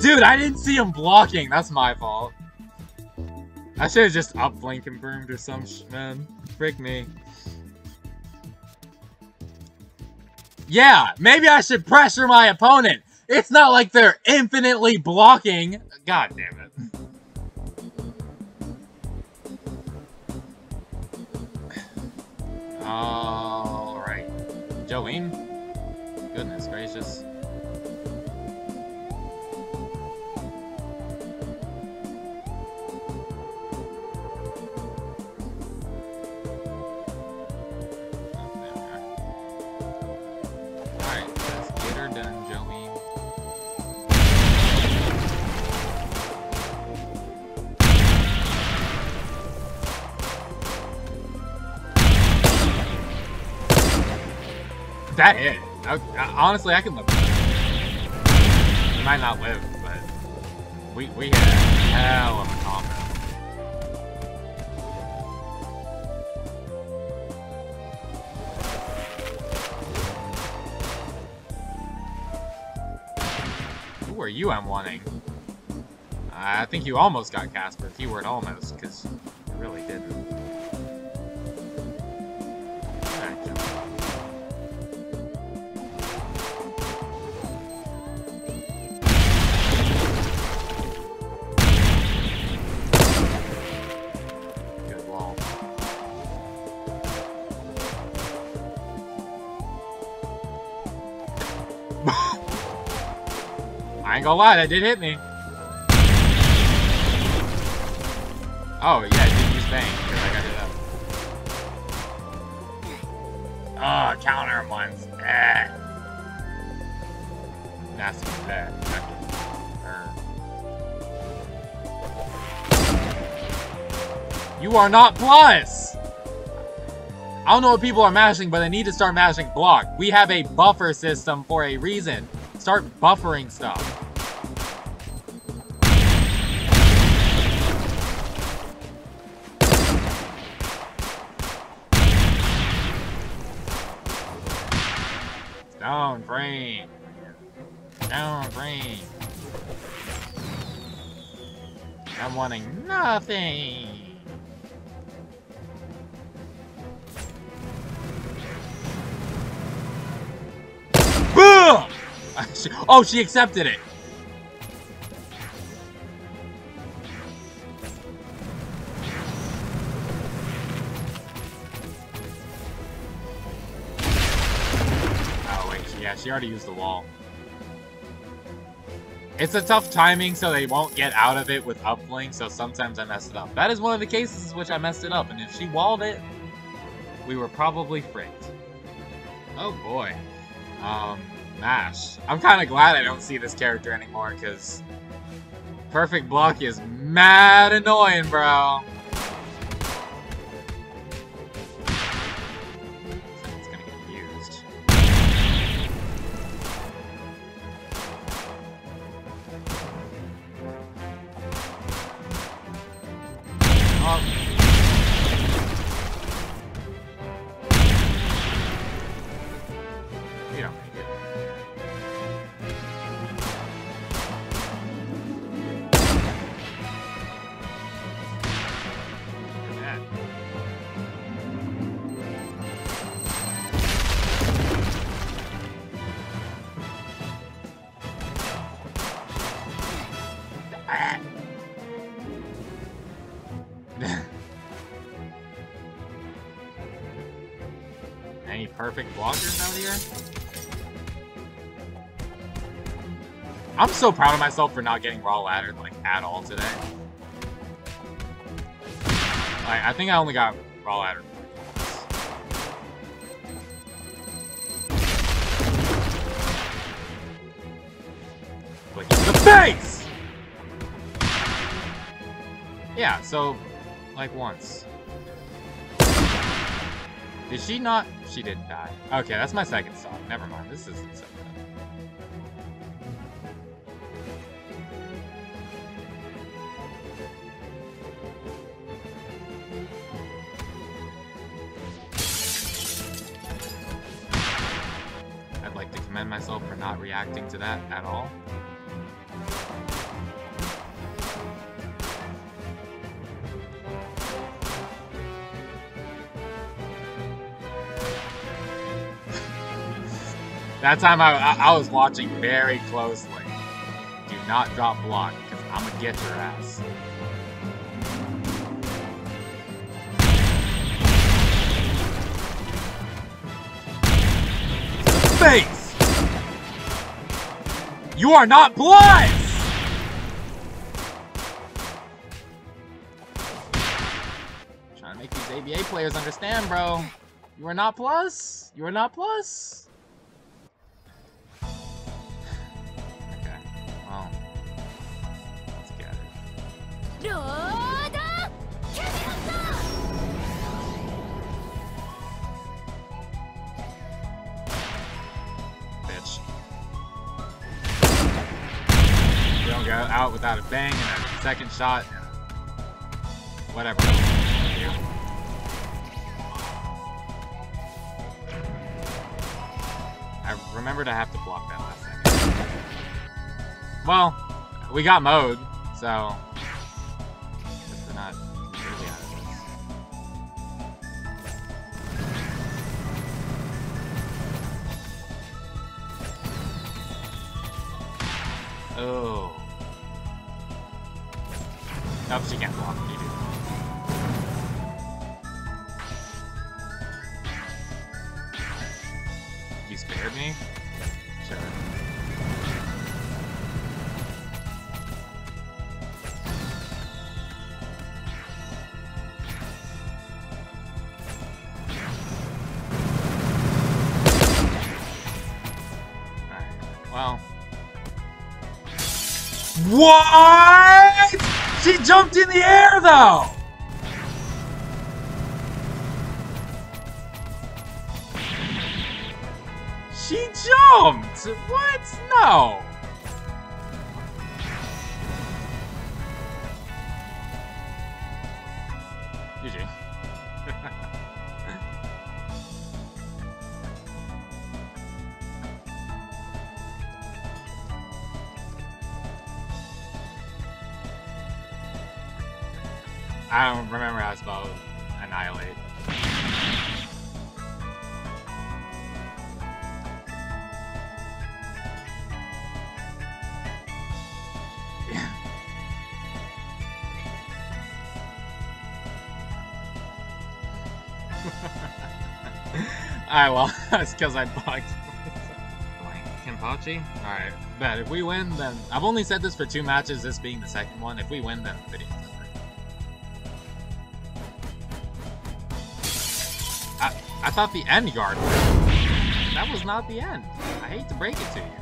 Dude, I didn't see him blocking. That's my fault. I should've just up-blink and boomed or some sh- man. Frick me. Yeah, maybe I should pressure my opponent! It's not like they're infinitely blocking! God damn it. Alright. Jolene? Goodness gracious. That hit. Honestly, I can live with it. We might not live, but we hit a hell of a combo. Who are you, I'm wanting? I think you almost got Casper, keyword almost, because you really didn't. I ain't gonna lie, that did hit me. Oh, yeah, I did use Bang, because I got hit up. Ah, oh, counter ones. Eh. Nasty that. You are not plus! I don't know what people are mashing, but they need to start mashing block. We have a buffer system for a reason. Start buffering stuff. Down frame. Down frame. I'm wanting nothing. Boom! Oh, she accepted it. She already used the wall. It's a tough timing, so they won't get out of it with uplink, so sometimes I mess it up. That is one of the cases in which I messed it up, and if she walled it, we were probably fricked. Oh boy. Mash. I'm kind of glad I don't see this character anymore, because perfect block is mad annoying, bro. Any perfect blockers out here? I'm so proud of myself for not getting raw laddered, like, at all today. Like, I think I only got raw laddered. Click in the face! Yeah, so, like, once. Did she not? She didn't die. Okay, that's my second song. Never mind. This isn't so good. I'd like to commend myself for not reacting to that at all. That time I was watching very closely. Do not drop block, because I'm gonna get your ass. Face! You are not blind! I'm trying to make these ABA players understand, bro. You are not plus. You are not plus. Okay. Well. Let's get it. Go out without a bang and a second shot. Whatever. I remembered I have to block that last second. Well, we got mode, so we're not really out of this. Oh. Nope, she can't block me, dude. You spared me? Sure. Alright, well. What? She jumped in the air, though! She jumped! What? No! GG. I don't remember how to spell annihilate. Alright, well, that's because I bugged. Kenpachi? Alright, bet if we win, then. I've only said this for 2 matches, this being the second one. If we win, then the video. I thought the end guard was. That was not the end. I hate to break it to you.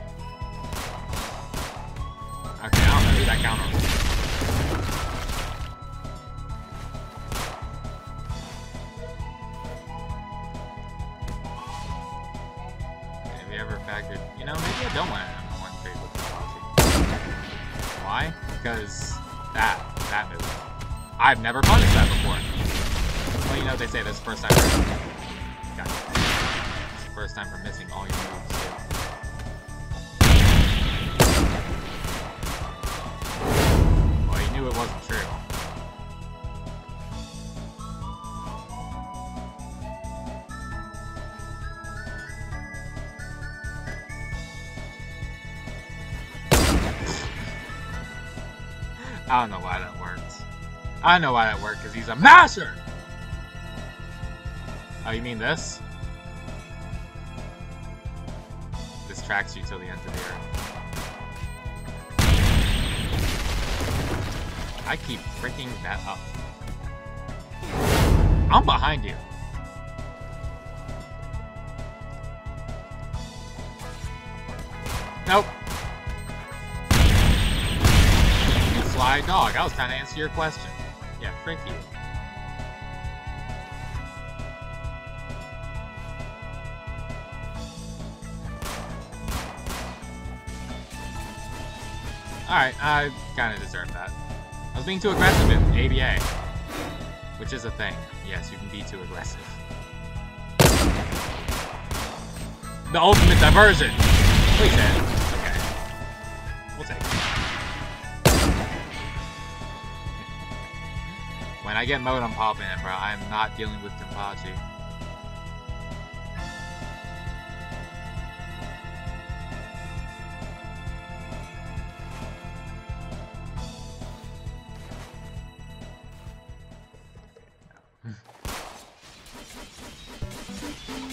Okay, I don't know who that counter was. Have you ever factored? You know, maybe I don't want to have one trade with Kazuma. Why? Because that move. I've never punished that before. Well, you know, they say that's the first time. First time for missing all your moves too. Well, you knew it wasn't true. I don't know why that worked. I know why that worked, because he's a masher! Oh, you mean this? Tracks you till the end of the earth. I keep freaking that up. I'm behind you. Nope. You fly dog. I was trying to answer your question. Yeah, frick you. Alright, I kinda deserved that. I was being too aggressive in ABA. Which is a thing. Yes, you can be too aggressive. The ultimate diversion! Please hit. Okay. We'll take it. When I get mode, I'm popping it, bro. I am not dealing with Kenpachi.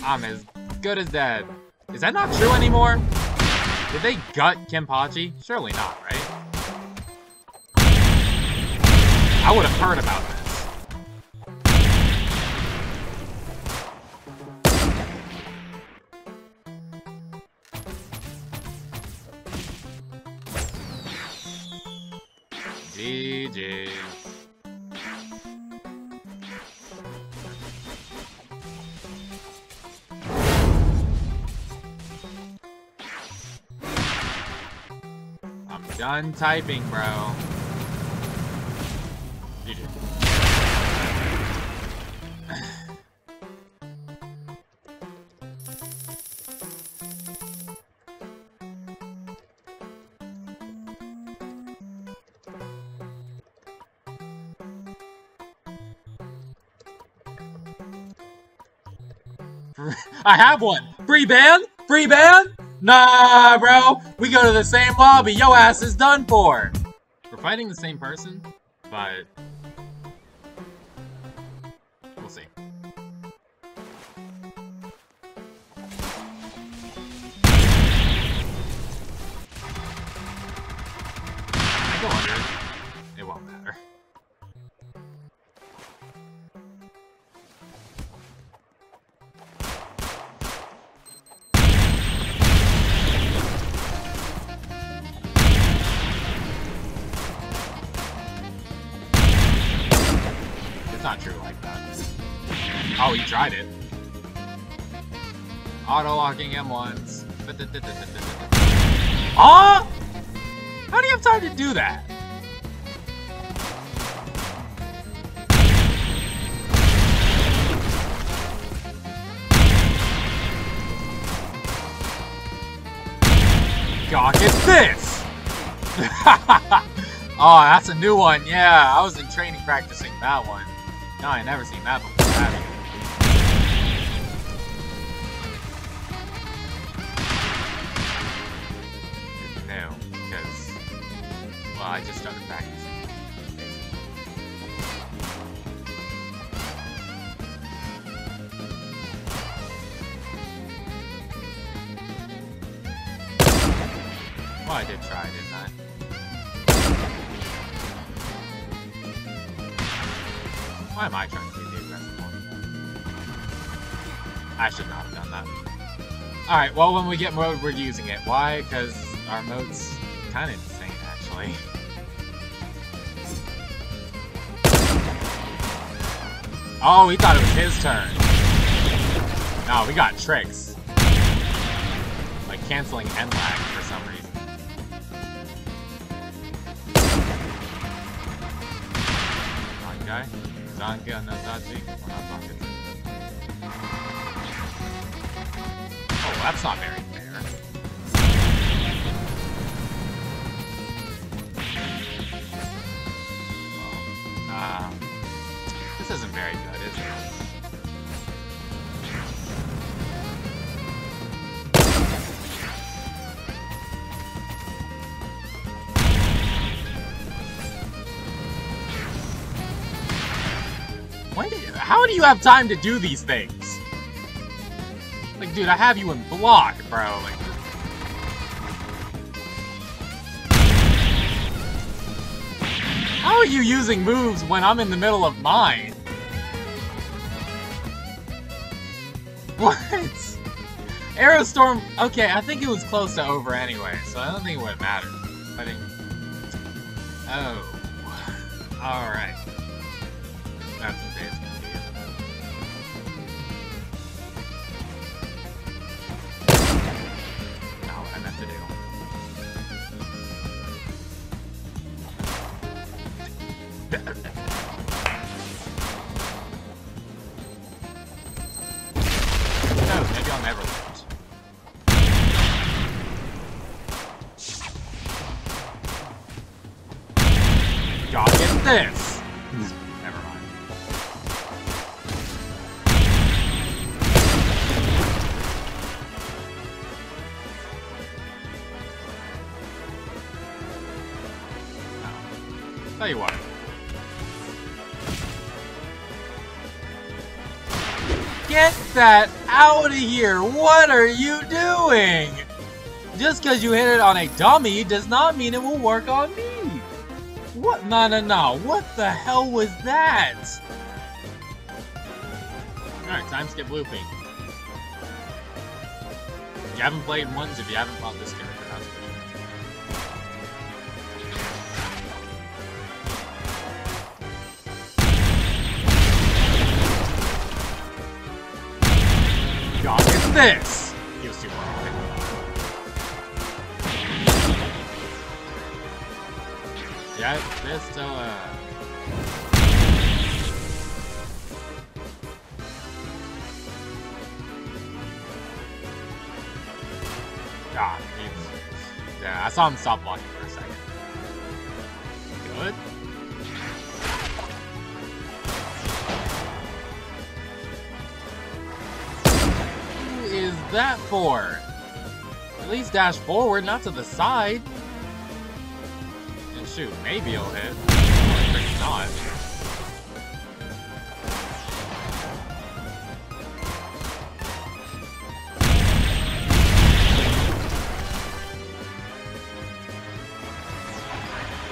I'm as good as dead. Is that not true anymore? Did they gut Kenpachi? Surely not, right? I would have heard about this. GG. I'm done typing, bro. GG. I have one! Free ban? Free ban? Nah, bro! We go to the same lobby, yo ass is done for! We're fighting the same person, but... we'll see. I go under. It won't matter. Oh, he tried it. Auto-locking him once. Huh? How do you have time to do that? Gawk is this! Oh, that's a new one, yeah. I was in training practicing that one. No, I never seen that before. I just started practicing. Well, I did try, didn't I? Why am I trying to do the aggressive one? I should not have done that. Alright, well, when we get mode, we're using it. Why? Because our mode's kind of insane, actually. Oh, he thought it was his turn. No, we got tricks. Like canceling end lag for some reason. Zankai? Zankai and Itachi? We're not talking to him. Oh, that's not very fair. Well, this isn't very good, is it? When did, how do you have time to do these things? Like, dude, I have you in block, bro. Like, how are you using moves when I'm in the middle of mine? What? Aerostorm, okay, I think it was close to over anyway, so I don't think it would matter. But it... oh. Alright. That's the day it's gonna be, isn't it? Not what I meant to do. Get that out of here! What are you doing? just because you hit it on a dummy does not mean it will work on me. What? No, no, no. What the hell was that? Alright, time skip looping. You haven't played ones if you haven't fought this character. That's for sure. God, is this? You'll see what I'm doing. Yeah, that's still, God, yeah, I saw him stop walking for a second. Good. Who is that for? At least dash forward, not to the side. Shoot, maybe it'll hit. Maybe not.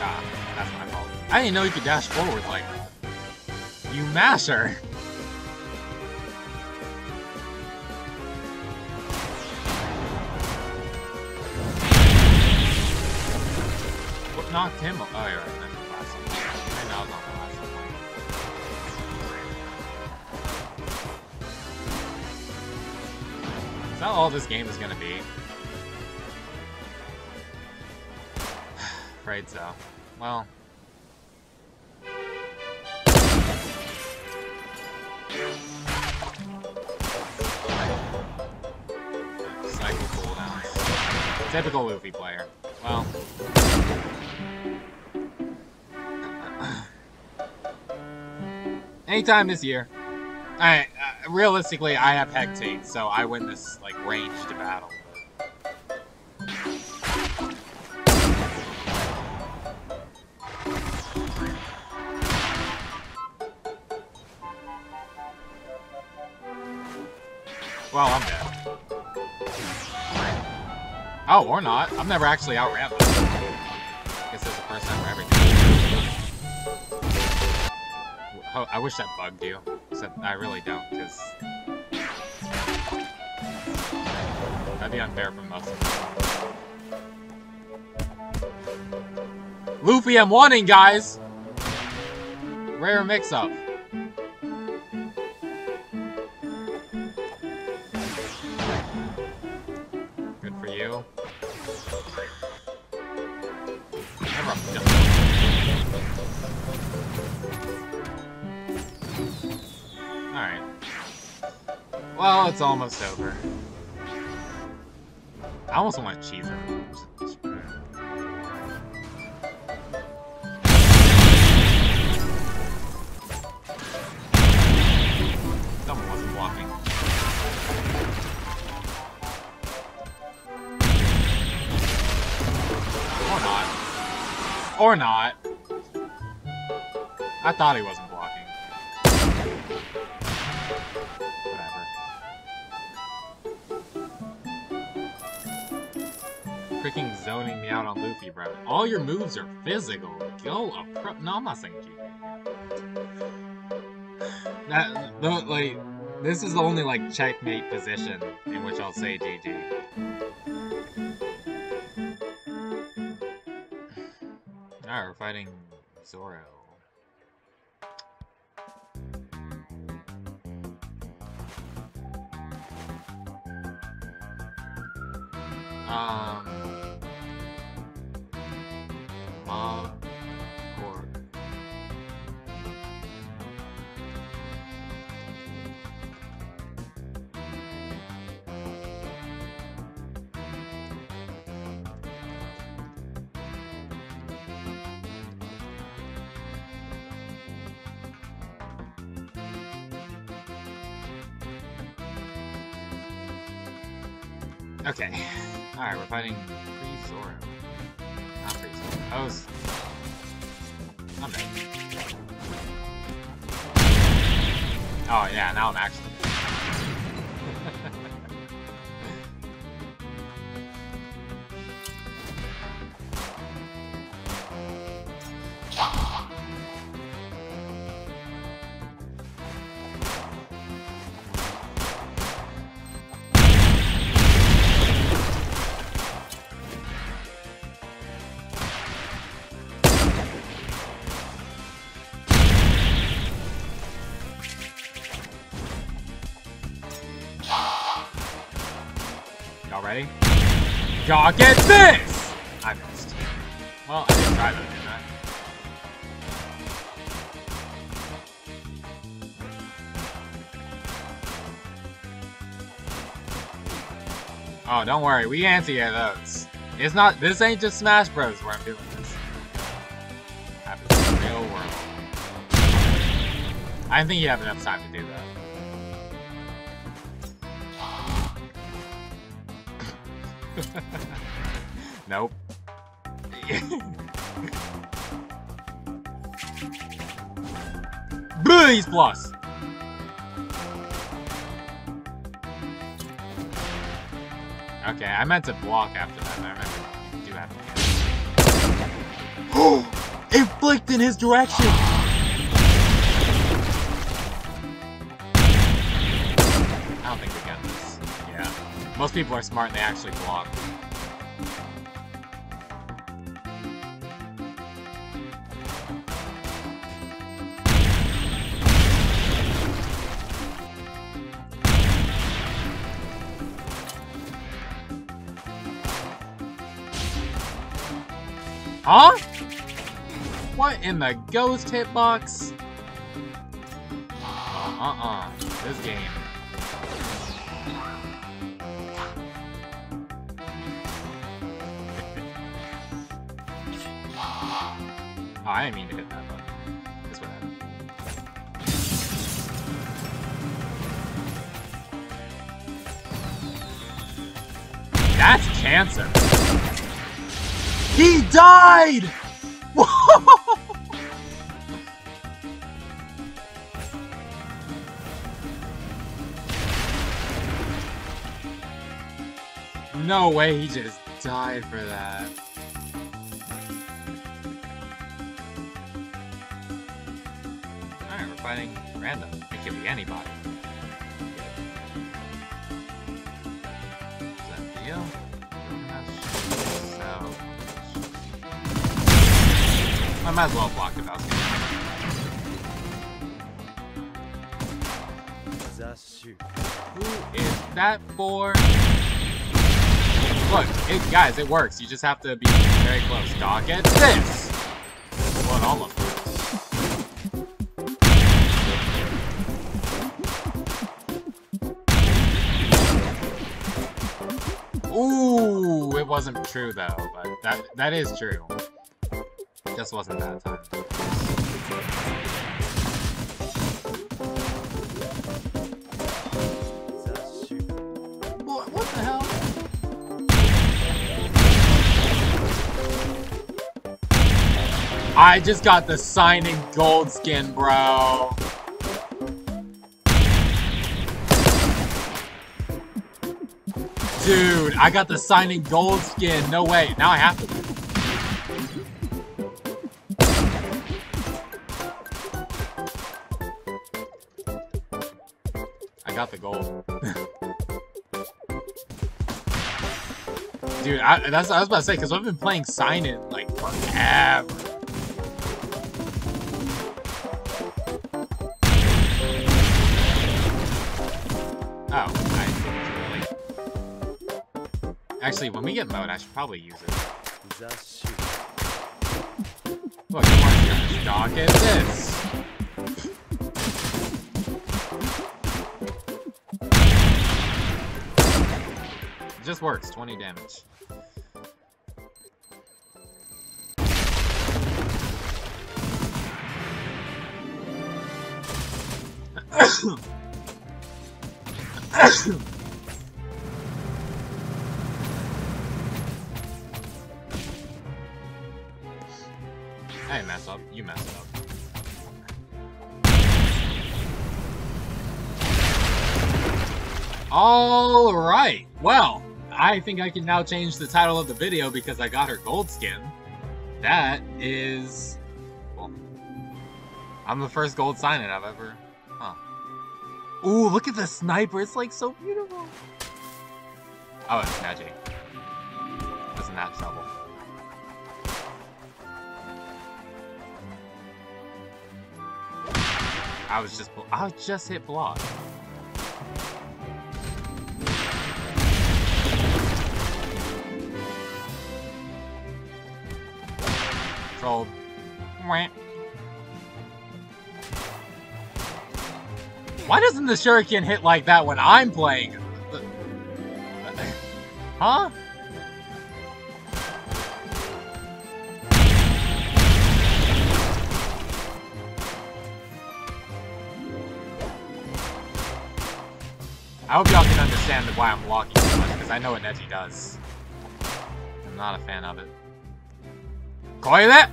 Ah, that's my fault. I didn't know you could dash forward like that. You masher! Knocked him up. Oh, you're right. That's the last one. I know it's not the last one. Is that all this game is gonna be? Afraid so. Well. Cycle cooldowns. Typical Luffy player. Well. Anytime this year. I realistically, I have Hecate, so I win this like ranged battle. Well, I'm dead. Oh, or not. I've never actually outran this. Guess there's a first time for everything. Oh, I wish that bugged you, except I really don't, because that'd be unfair for most of them. Luffy, I'm wanting, guys! Rare mix-up. Good for you. Alright. Well, it's almost over. I almost want to cheese her. Someone wasn't walking. Or not. Or not. I thought he wasn't. Freaking zoning me out on Luffy, bro. All your moves are physical. Go a prep. No, I'm not saying G. That, though, like, this is the only, like, checkmate position in which I'll say GG. Alright, we're fighting Zoro. Mob or okay. All right, we're fighting Zoro. Not Zoro. Oh, I'm dead. Oh yeah, now I'm actually dead. Ready? Y'all get this! I missed. Well, I didn't try though, didn't I? Oh, don't worry, we anti air those. It's not, this ain't just Smash Bros where I'm doing this. Happens in the real world. I don't think you have enough time to do that. Nope. Breeze plus! Okay, I meant to block after that, but I remember you do have to. Oh! It flicked in his direction! I don't think we got this. Yeah. Most people are smart and they actually block. Huh? What in the ghost hitbox? This game. Oh, I didn't mean to hit that button. That's what happened. That's cancer. He died! No way, he just died for that. Alright, we're fighting random. It could be anybody. Is that the deal? So... I might as well block it out. Who is that for? Look, it, guys, it works. You just have to be very close. Doc at this! Well, it almost works. Ooh, it wasn't true though, but that is true. Just wasn't that time. What the hell? I just got the Sinon gold skin, bro. Dude, I got the Sinon gold skin. No way. Now I have to. Got the gold. Dude, that's what I was about to say, because I've been playing Sinon like forever. Oh, really? Actually, when we get mode, I should probably use it. Look, you want to dock at this. Just works, 20 damage. I mess up, you messed up. All right, well. I think I can now change the title of the video because I got her gold skin. That is... Well, I'm the first gold Sinon I've ever... Huh. Ooh, look at the sniper. It's like so beautiful. Oh, it's Neji. Isn't that trouble? I just hit block. controlled. Why doesn't the shuriken hit like that when I'm playing? Huh? I hope y'all can understand why I'm walking so much, because I know what Neji does. I'm not a fan of it. Koide!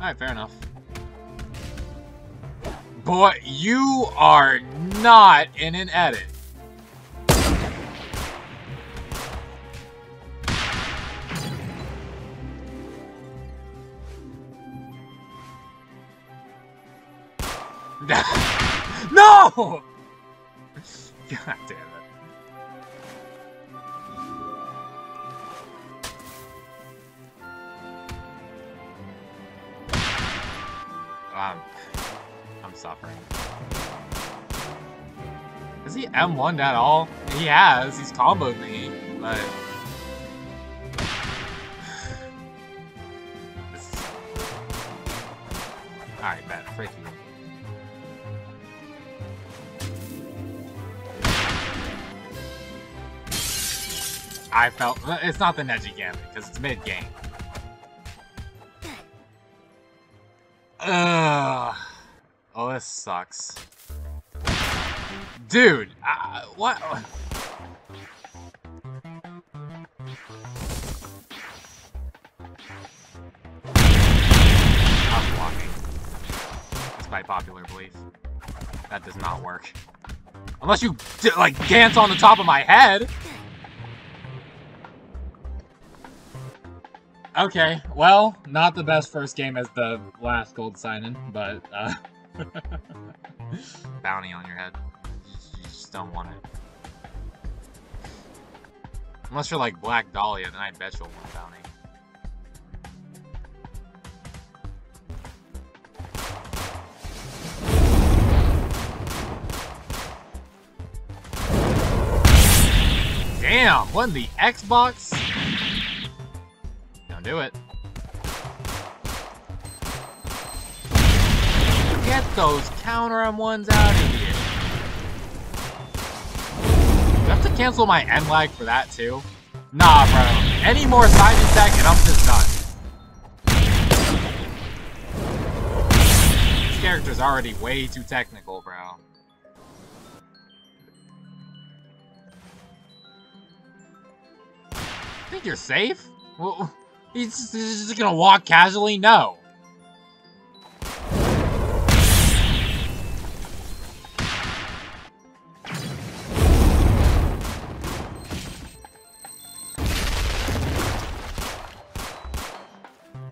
Alright, fair enough. Boy, you are not in an edit. No! God damn it. I'm suffering. Is he M1'd at all? He has. He's comboed me, but... Alright, man. Freaking. I felt it's not the Neji gambit because it's mid game. Ugh. Oh, this sucks, dude. What? I'm blocking. It's by popular belief. That does not work. Unless you like dance on the top of my head. Okay, well, not the best first game as the last gold sign-in, but, bounty on your head. You just don't want it. Unless you're like Black Dahlia, then I bet you'll want bounty. Damn, what in the Xbox? Do it. Get those counter M1s out of here. Do I have to cancel my N lag for that too? Nah, bro. Any more side attack and I'm just done. This character's already way too technical, bro. I think you're safe? Well. He's just gonna walk casually? No. I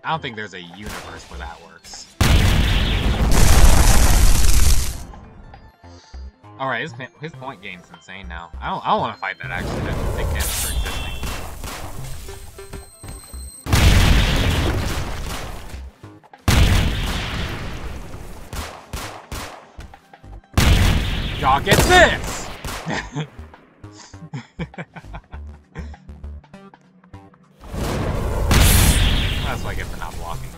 don't think there's a universe where that works. Alright, his point game's insane now. I don't want to fight that actually. That's a big damage. Y'all get this! That's what I get for not blocking.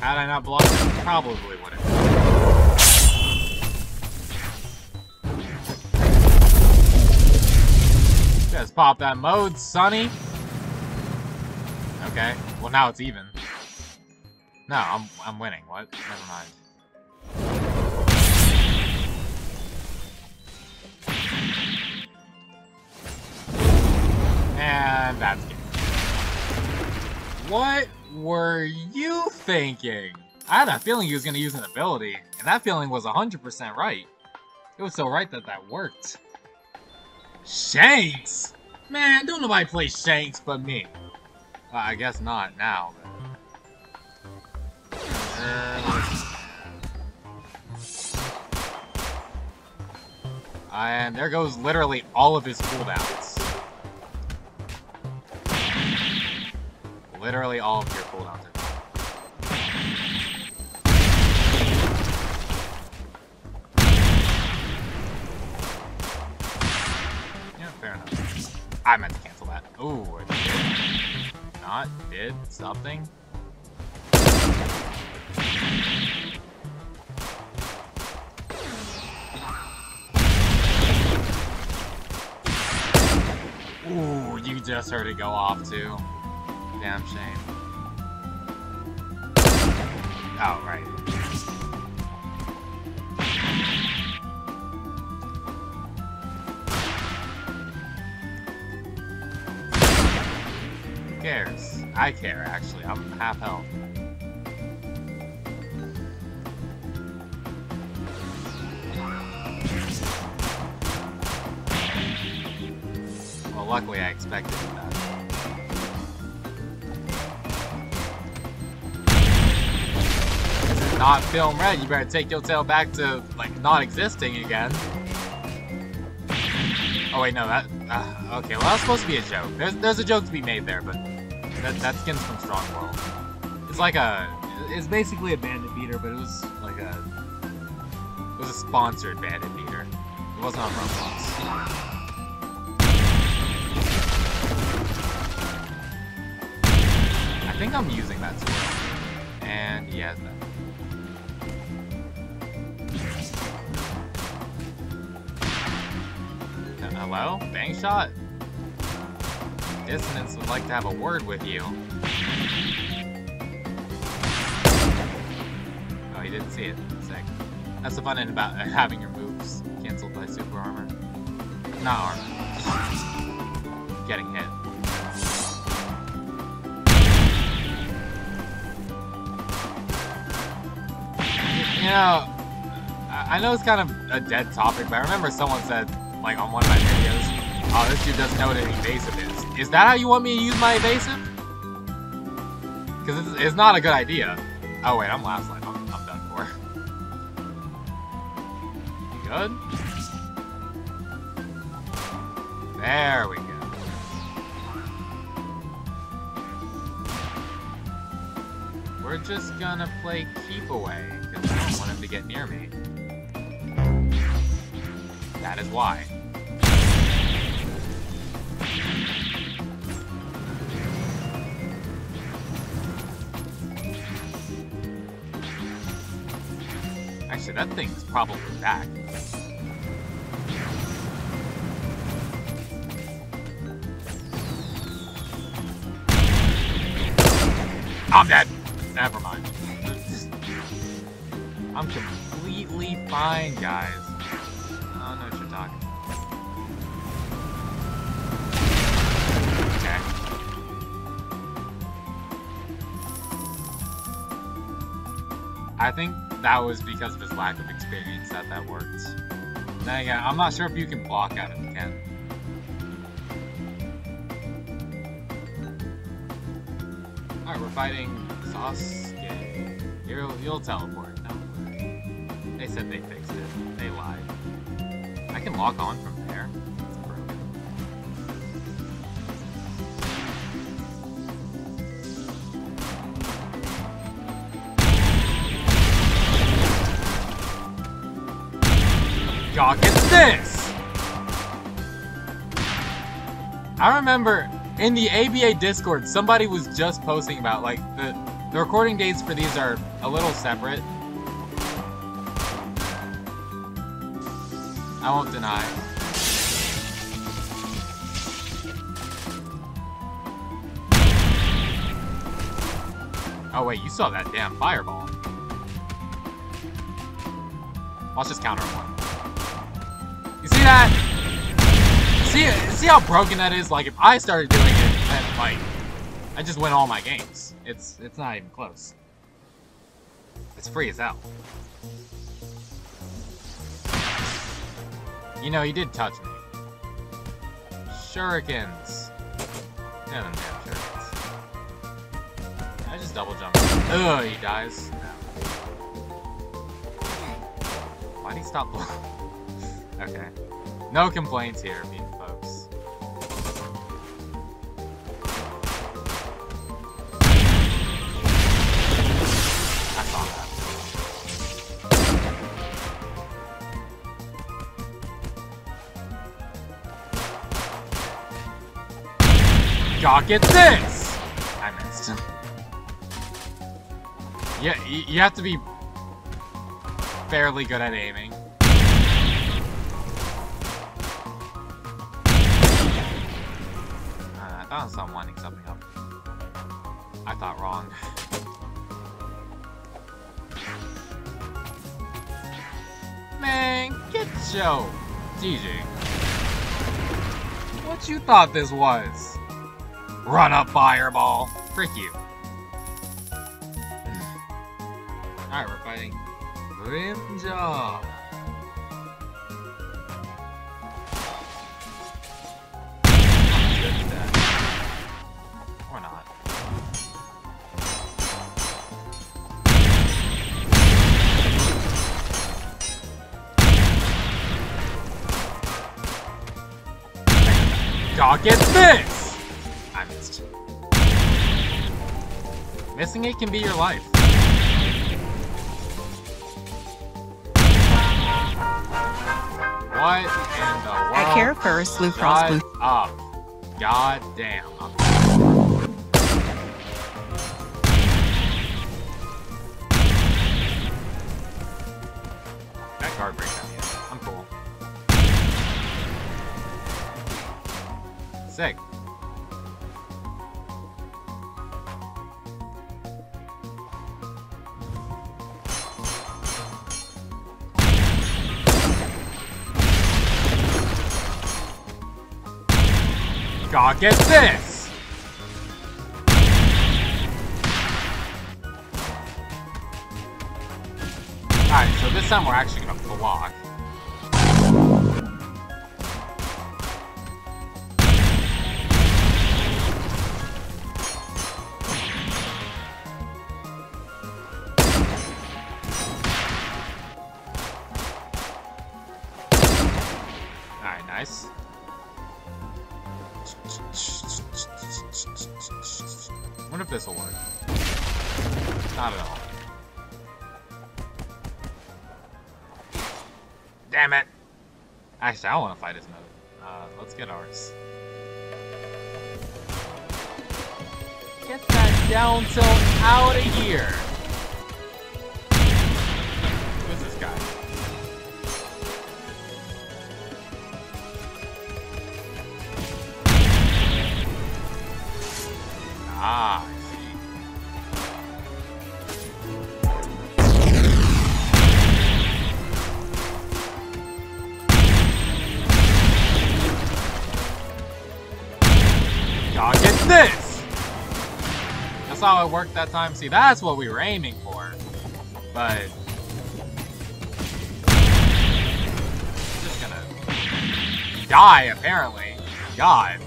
Had I not blocked, I probably would have. Just pop that mode, Sonny. Okay. Well, now it's even. No, I'm winning. What? Never mind. And that's game. What were you thinking? I had a feeling he was going to use an ability, and that feeling was 100% right. It was so right that that worked. Shanks? Man, don't nobody play Shanks but me. Well, I guess not now. But... And there goes literally all of his cooldowns. Literally all of your cooldowns are gone. Yeah, fair enough. I meant to cancel that. Ooh, I did. Not did something. Ooh, you just heard it go off too. Damn shame. Oh, right. Who cares? I care, actually. I'm half health. Well, luckily I expected that. Not film red, you better take your tail back to, like, not existing again. Oh wait, no, that, okay, well that's supposed to be a joke. There's a joke to be made there, but that skin's from Strong World. It's like a, it's basically a bandit beater, but it was like a, it was a sponsored bandit beater. It wasn't on Roblox. I think I'm using that tool. And he has that. Hello? Bankshot? Dissonance would like to have a word with you. Oh, you didn't see it. Sick. That's the fun end about having your moves cancelled by super armor. Not armor. Getting hit. You know, I know it's kind of a dead topic, but I remember someone said, like, on one of my videos, oh, this dude doesn't know what an evasive is. Is that how you want me to use my evasive? Because it's not a good idea. Oh, wait, I'm last life. I'm done for. You good? There we go. We're just gonna play keep away, because I don't want him to get near me. That is why. Actually, that thing's probably back. I'm dead! Never mind. I'm completely fine, guys. I think that was because of his lack of experience that that worked. Now again, I'm not sure if you can block out of the can. Alright, we're fighting Sasuke. You'll teleport. No, they said they fixed it. They lied. I can lock on from there. It's broken. Y'all get this! I remember in the ABA Discord, somebody was just posting about, like, the recording dates for these are a little separate. I won't deny. Oh wait, you saw that damn fireball. Let's just counter one. You see that? See how broken that is? Like if I started doing it, then like I just win all my games. It's not even close. It's free as hell. You know, you did touch me. Shurikens. Yeah, them damn shurikens. Can I just double jump? Ugh, he dies. No. Why'd he stop blowing? Okay. No complaints here, mean folks. Y'all get this! I missed. Yeah, you have to be fairly good at aiming. I thought I was not winding something up. I thought wrong. Man, get yo, DJ. What you thought this was? Run up, fireball. Frick you. Alright, we're fighting Grimjaw. Or not. Y'all get this! I missed. Missing it can be your life. What in the world? I care for Blue Frost Blue. Shut up. God damn. That guard break down yet. I'm cool. Sick. God, get this! Alright, so this time we're actually gonna block. Alright, nice. I wonder if this will work. Not at all. Damn it! Actually, I don't want to fight his mode. Let's get ours. Get that down tilt out of here! Who's this guy? Ah, I see. Y'all get this! That's how it worked that time. See, that's what we were aiming for. But I'm just gonna die, apparently. God.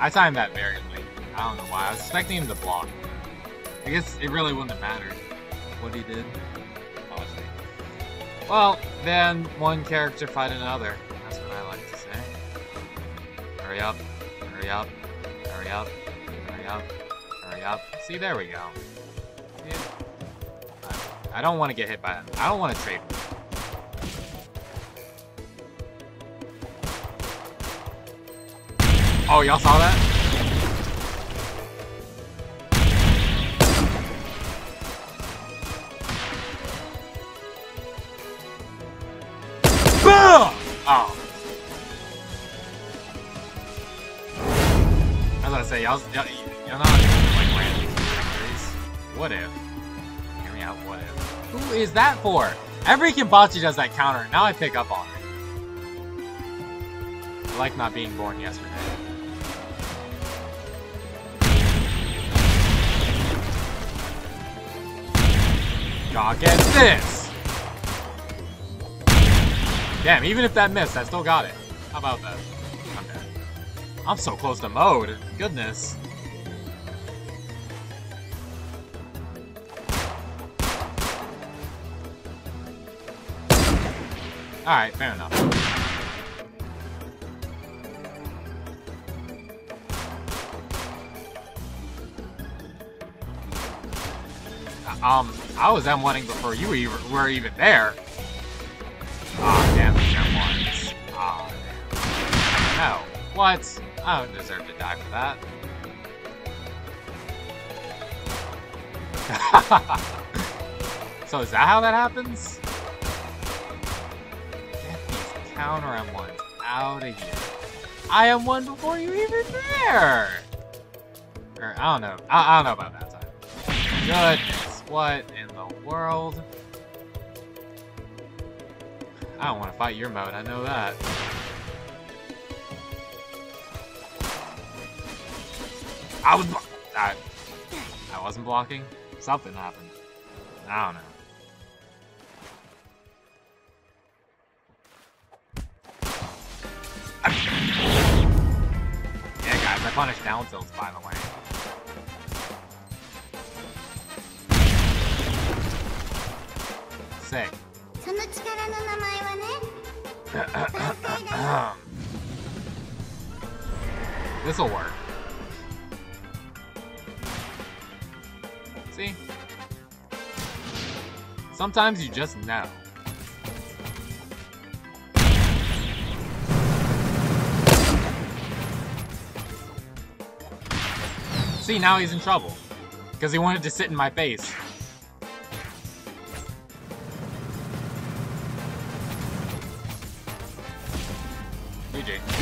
I timed that very late. I don't know why. I was expecting him to block. I guess it really wouldn't have mattered what he did. Honestly. Well, then one character fight another. That's what I like to say. Hurry up. Hurry up. Hurry up. Hurry up. Hurry up. See, there we go. Yeah. I don't want to get hit by him. I don't want to trade him. Oh, y'all saw that? Boom! Oh. I was about to say, y'all not like random victories. What if? Hear me out, what if? Who is that for? Every Kenpachi does that counter, now I pick up on it. I like not being born yesterday. Y'all get this! Damn, even if that missed, I still got it. How about that? I'm dead. I'm so close to mode. Goodness. Alright, fair enough. I was M1ing before you were even there. Aw, damn, M1s. Aw, no. What? I don't deserve to die for that. So is that how that happens? Get these counter M1s out of here. I M1 before you even there! Or, I don't know. I don't know about that time. Goodness, what in the world? I don't want to fight your mode, I know that. I wasn't blocking? Something happened. I don't know. Yeah, guys, I punished down tilts, by the way. Sick. This'll work. See? Sometimes you just know. See, now he's in trouble. Because he wanted to sit in my face. GG.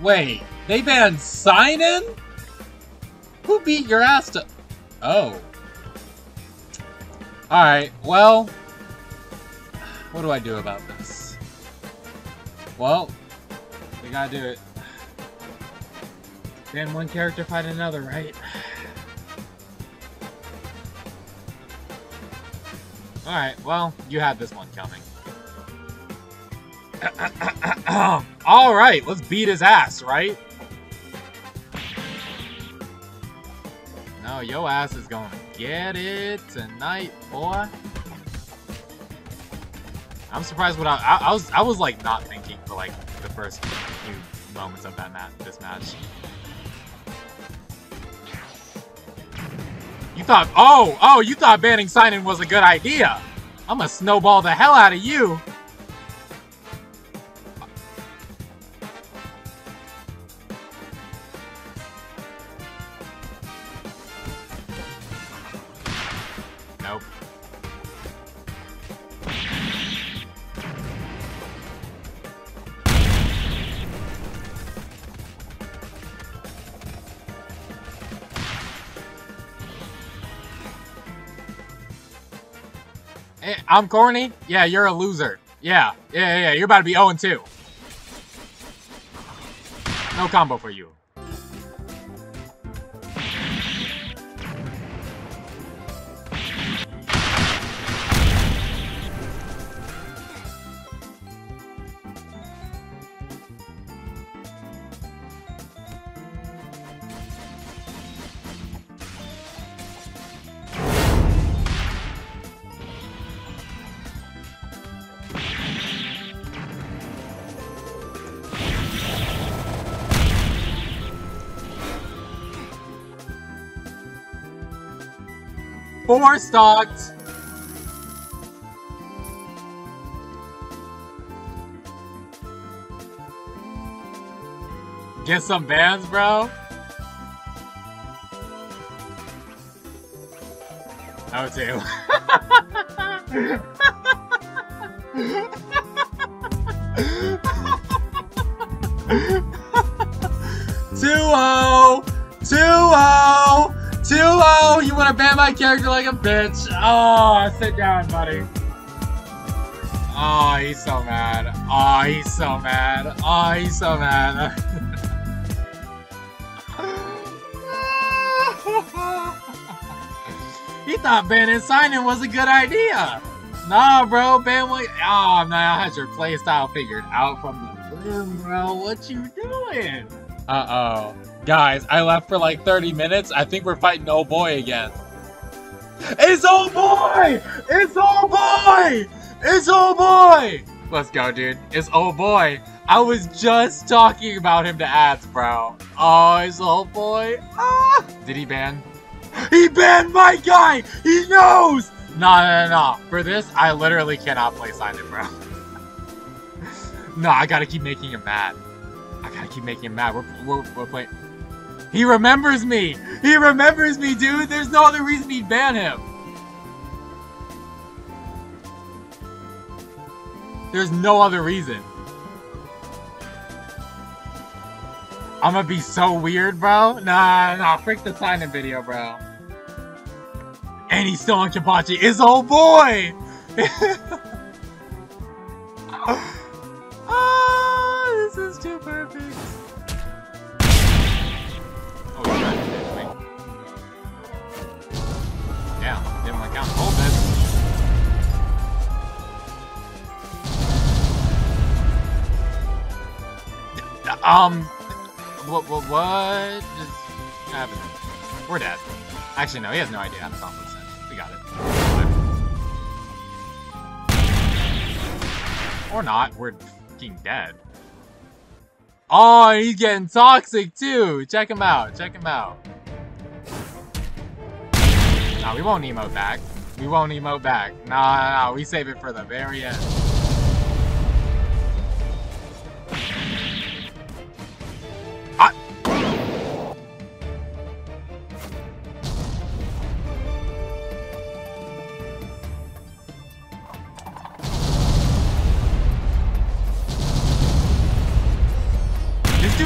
Wait, they banned Sinon? Who beat your ass to... Oh. Alright, well... What do I do about this? Well, we gotta do it. Ban one character, fight another, right? Alright, well, you had this one coming. Alright, let's beat his ass, right? No, your ass is gonna get it tonight, boy. I'm surprised what I was like not thinking for like the first few moments of that match. You thought you thought banning Sinon was a good idea. I'm gonna snowball the hell out of you. I'm corny? Yeah, you're a loser. Yeah, you're about to be 0-2. No combo for you. Four stocks. Get some bans, bro. Oh, too. Two-oh! You wanna ban my character like a bitch! Oh, sit down, buddy. Oh, he's so mad. Oh, he's so mad. Oh, he's so mad. He thought banning Sinon was a good idea. Nah, bro, Bamway. Oh, now has your playstyle figured out from the room, bro. What you doing? Uh-oh. Guys, I left for like 30 minutes. I think we're fighting old boy again. It's old boy! It's old boy! It's old boy! Let's go, dude. It's old boy. I was just talking about him to ads, bro. Oh, it's old boy. Ah! Did he ban? He banned my guy! He knows! Nah. For this, I literally cannot play Sinon, bro. Nah, I gotta keep making him mad. We're playing... He remembers me! He remembers me, dude! There's no other reason he'd ban him! There's no other reason. I'm gonna be so weird, bro. Nah, frick the Sinon video, bro. And he's still on Kenpachi. It's old boy! Oh, this is too perfect. Oh, God. Damn, didn't want to count the whole bit. What just happened? We're dead. Actually, no, he has no idea how to solve this. We got it. Or not, we're fucking dead. Oh, he's getting toxic too! Check him out, Nah, we won't emote back. Nah, we save it for the very end.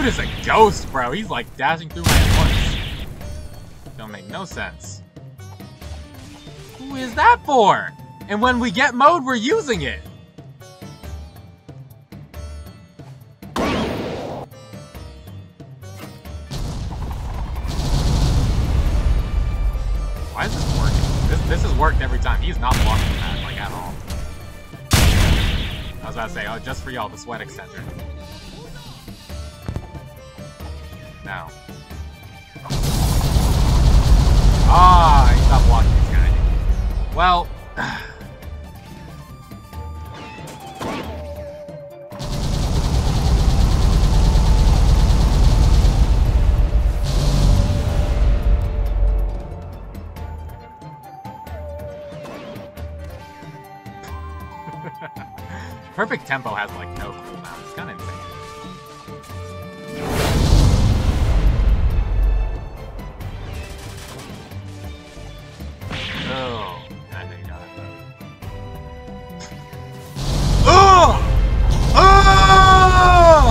Is a ghost, bro. He's like dashing through my at once. Don't make no sense. Who is that for? And when we get mode, we're using it. Why is this working? This has worked every time. He's not blocking that like at all. I was about to say, oh, just for y'all, the sweat extender. Now. Ah, he stopped blocking this guy. Well, perfect tempo has like no cooldown. It's kind of insane. Oh, I know you got it, though. Oh! Oh!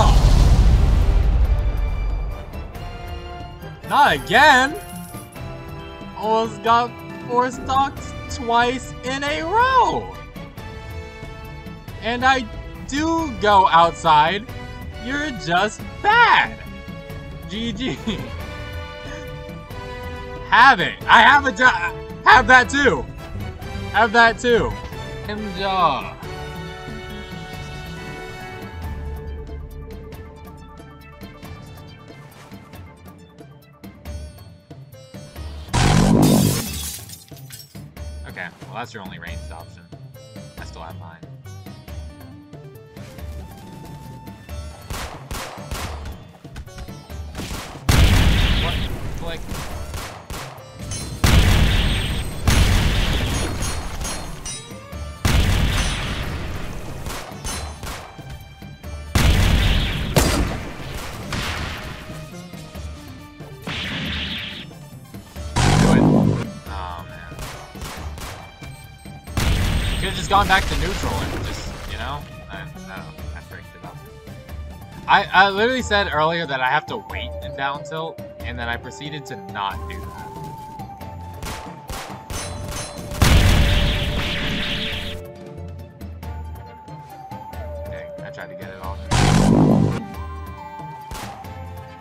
Not again! Almost got four stocks twice in a row! And I do go outside. You're just bad! GG. Have it! I have a job! Have that too! Grimjaw. Okay, well that's your only ranged option. I still have mine. What? Click. Gone back to neutral and just, you know, I freaked it up. I literally said earlier that I have to wait in down tilt, and then I proceeded to not do that. Dang, I tried to get it all.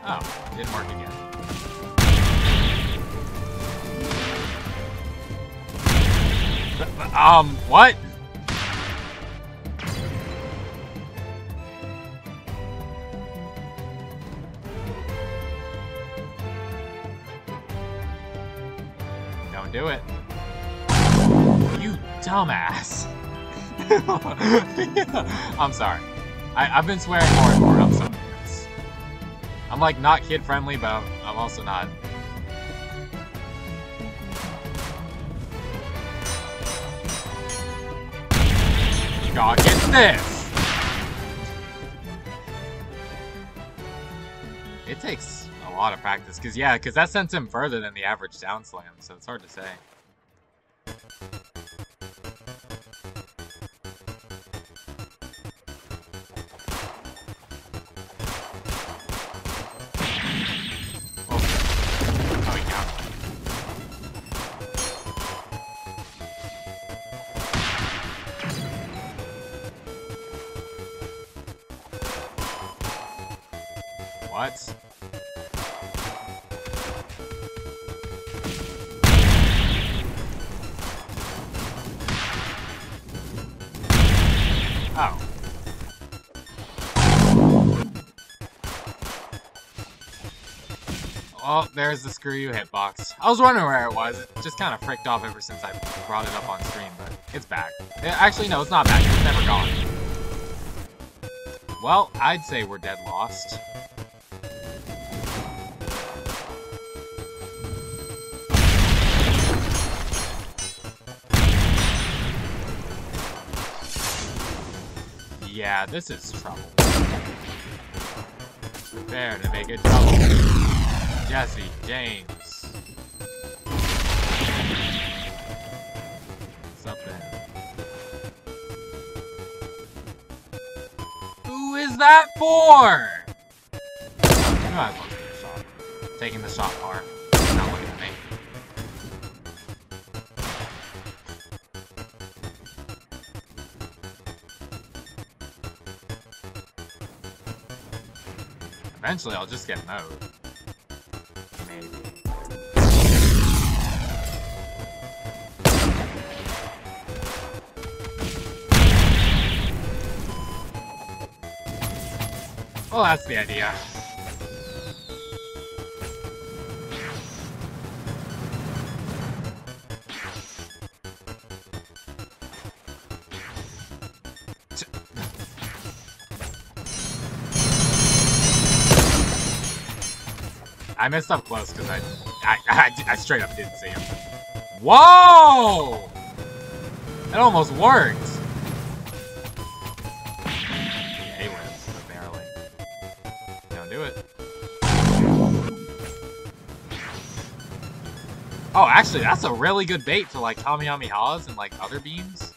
Oh, it didn't work again. What? do it. You dumbass. I'm sorry. I've been swearing more and more on some of this. I'm like not kid friendly, but I'm also not. God, get this! It takes a lot of practice, because yeah, because that sends him further than the average down slam, so it's hard to say. There's the screw you hitbox. I was wondering where it was. It just kind of fricked off ever since I brought it up on stream, but it's back. Actually, no, it's not back. It's never gone. Well, I'd say we're dead lost. Yeah, this is trouble. Prepare to make it trouble. Jesse, James. What's up there? Who is that for? You might as well take the shot. Taking the shot part. Not looking at me. Eventually, I'll just get mowed. Well, that's the idea. I messed up close because I straight up didn't see him. Whoa! That almost worked. Oh, actually, that's a really good bait for, like, Kamehamehas and, like, other beams. Is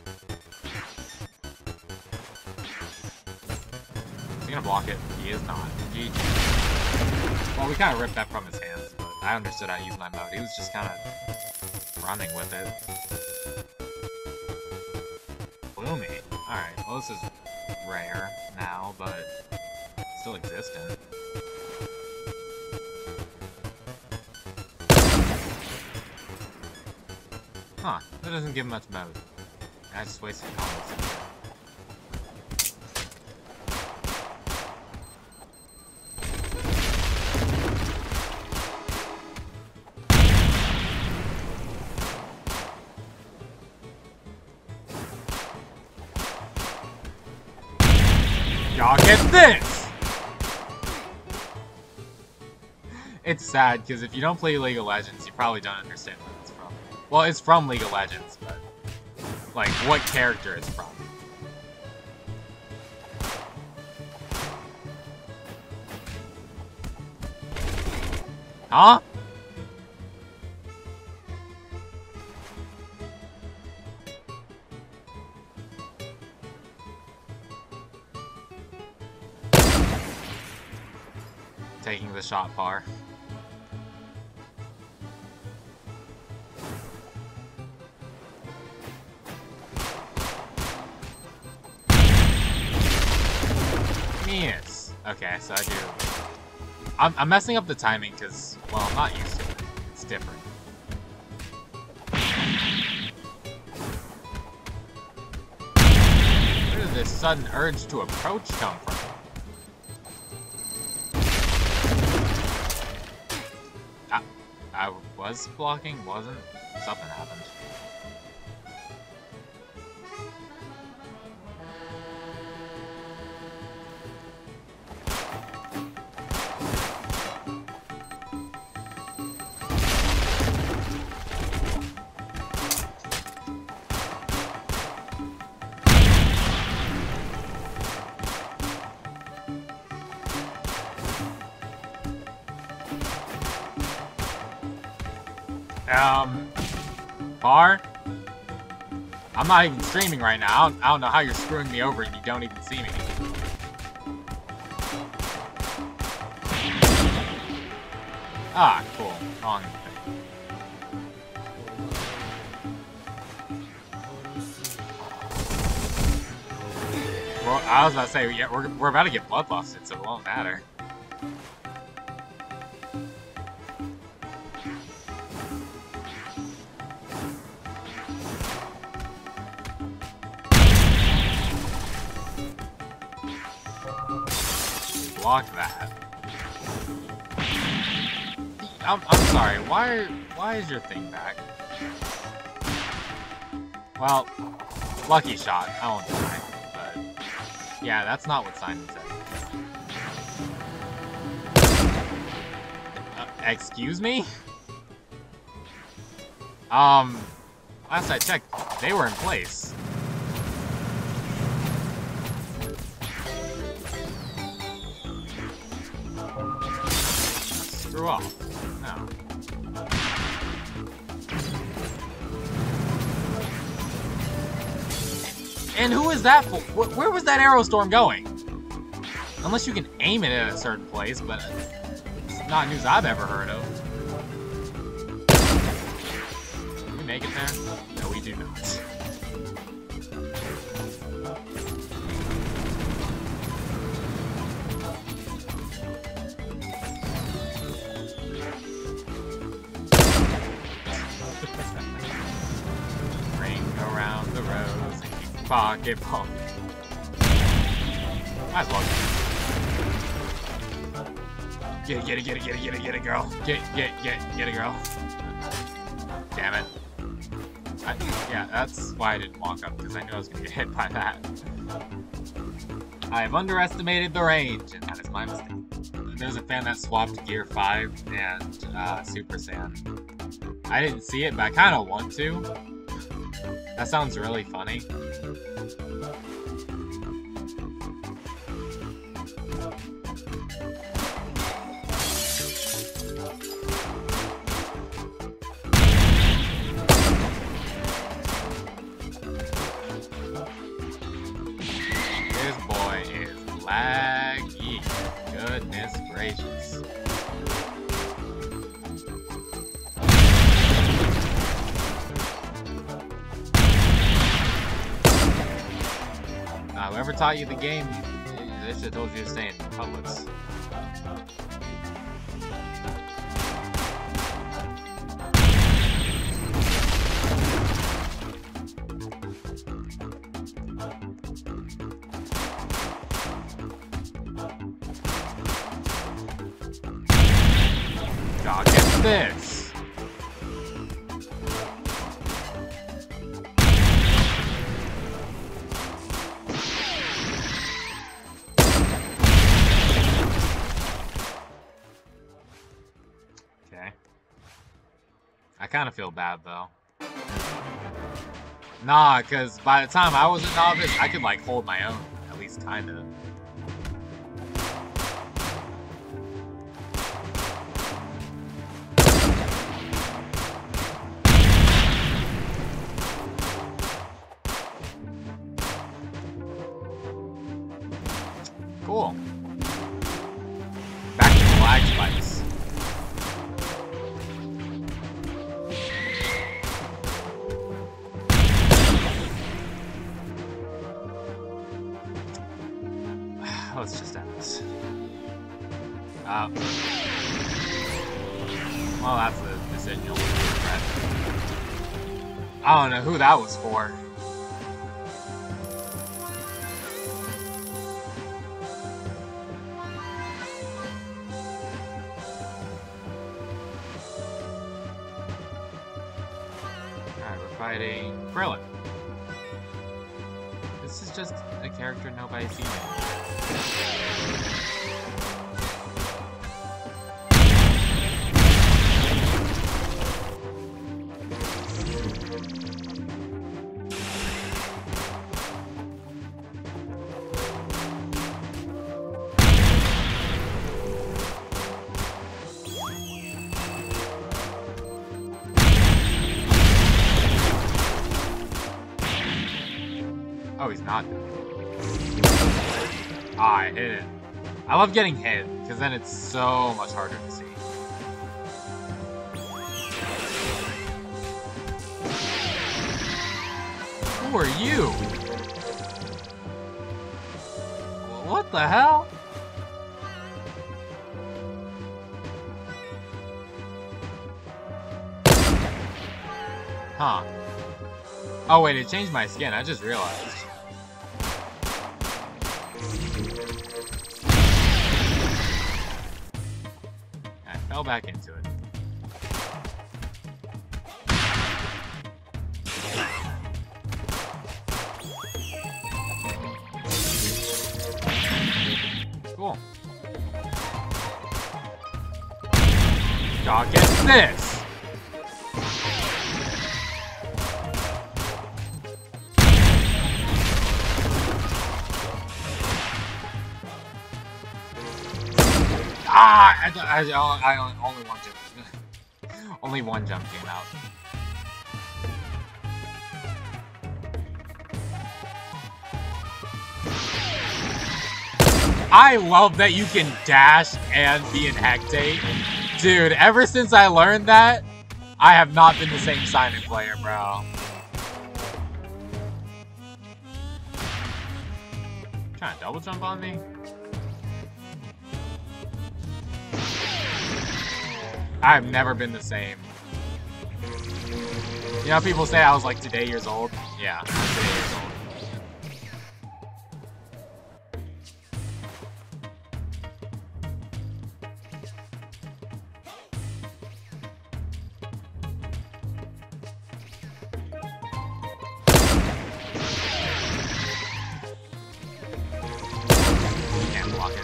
he gonna block it? He is not. GG. Well, we kind of ripped that from his hands, but I understood how to use my mode. He was just kind of running with it. Bloomy. Alright, well, this is rare now, but still existent. Huh, that doesn't give much mode. I just wasted combos. Y'all get this! It's sad, because if you don't play League of Legends, you probably don't understand that. Well, it's from League of Legends, but, like, what character it's from. Huh? Taking the shot par. Yes. Okay, so I do. I'm messing up the timing because, well, I'm not used to it. It's different. Where did this sudden urge to approach come from? I was blocking, wasn't? Something happened. Bar? I'm not even streaming right now. I don't know how you're screwing me over and you don't even see me. Ah, cool. Wrong thing. Well, I was about to say, yeah, we're about to get bloodlusted, so it won't matter. Block that. I'm sorry, why is your thing back? Well, lucky shot, I won't die, but yeah, that's not what Sinon said. Excuse me? Last I checked, they were in place. Off. No. And who is that for? Where was that arrow storm going? Unless you can aim it at a certain place, but it's not news I've ever heard of. Can we make it there? No, we do not. Fuck, get pumped. Might as well. Get it, girl. Get it, girl. Damn it. Yeah, that's why I didn't walk up, because I knew I was gonna get hit by that. I have underestimated the range, and that is my mistake. There's a fan that swapped Gear 5 and Super Saiyan. I didn't see it, but I kinda want to. That sounds really funny. Taught you the game, they should have told you to stay in Publix. God, get this! I kind of feel bad though. Nah, cause by the time I was a novice, I could like hold my own, at least kinda. Cool. Back to the lag spikes. Let's just end this. Well, that's a decision you'll regret. I don't know who that was for. fighting Krillin. This is just a character nobody's seen. I love getting hit, because then it's so much harder to see. Who are you? What the hell? Huh. Oh wait, it changed my skin, I just realized. Back into it. Cool. Dog gets this! Ah! I only one jump. Only one jump came out. I love that you can dash and be in Hecate. Dude, ever since I learned that, I have not been the same Sinon player, bro. Trying to double jump on me? I've never been the same. You know, people say I was like today years old. Yeah, I was today years old. You can't block it.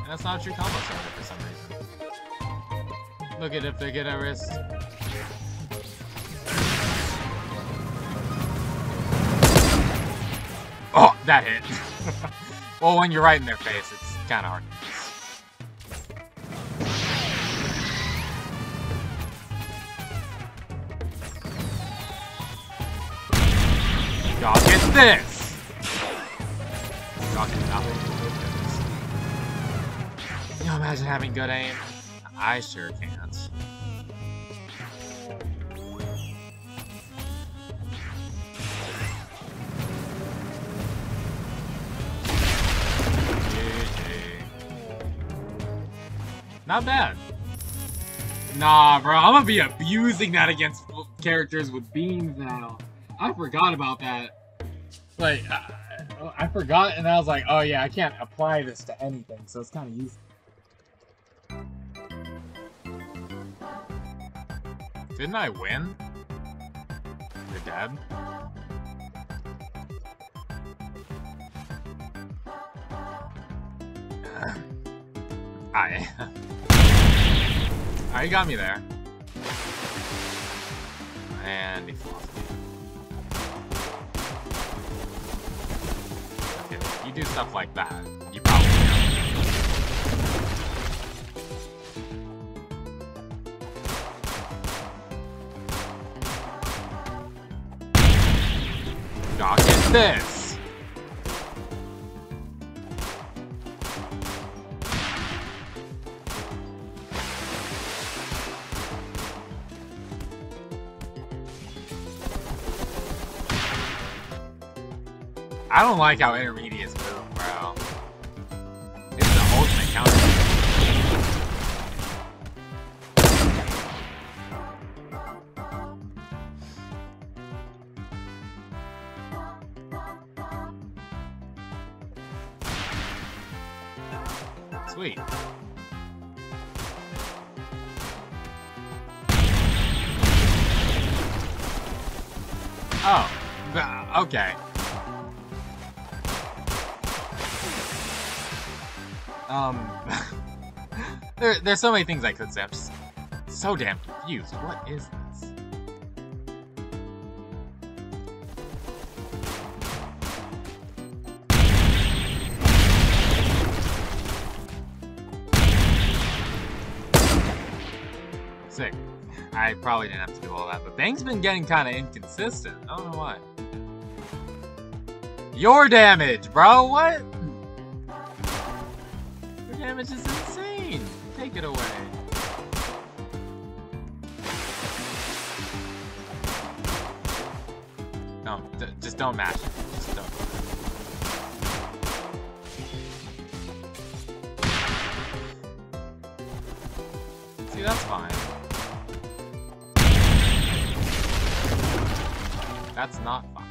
And that's not a true combo starter for some reason. Look at if they get a wrist. Oh, that hit. Well, when you're right in their face, it's kind of hard to miss. Y'all get this! Y'all get nothing. Can you imagine having good aim? I sure can't. Not bad. Nah, bro, I'm gonna be abusing that against characters with beams now. I forgot about that. Like, I forgot, and I was like, oh yeah, I can't apply this to anything, so it's kind of useless. Didn't I win? You're dead? I. Alright, you got me there. And he lost me. Okay, if you do stuff like that, you probably don't. Y'all get this! I don't like how intermediates move, bro. It's the ultimate counter. Sweet. Oh. Okay. There's so many things I could say. I'm so damn confused. What is this? Sick. I probably didn't have to do all that, but Bang's been getting kind of inconsistent. I don't know why. Your damage, bro! What? Your damage is insane! Take it away. No, just don't mash it. Just don't. See, that's fine. That's not fine.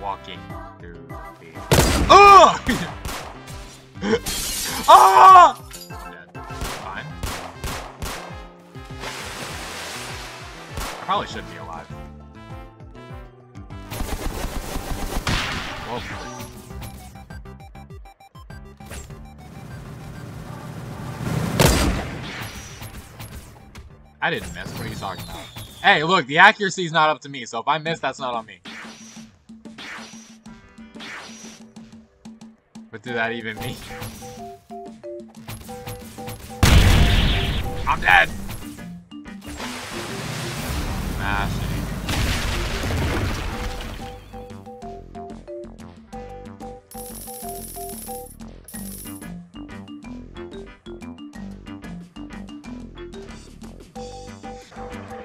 Walking through the... Oh! Oh! Fine. I probably should be alive. Whoa. I didn't miss. What are you talking about? Hey, look, the accuracy's not up to me, so if I miss, that's not on me. What did that even mean? I'm dead!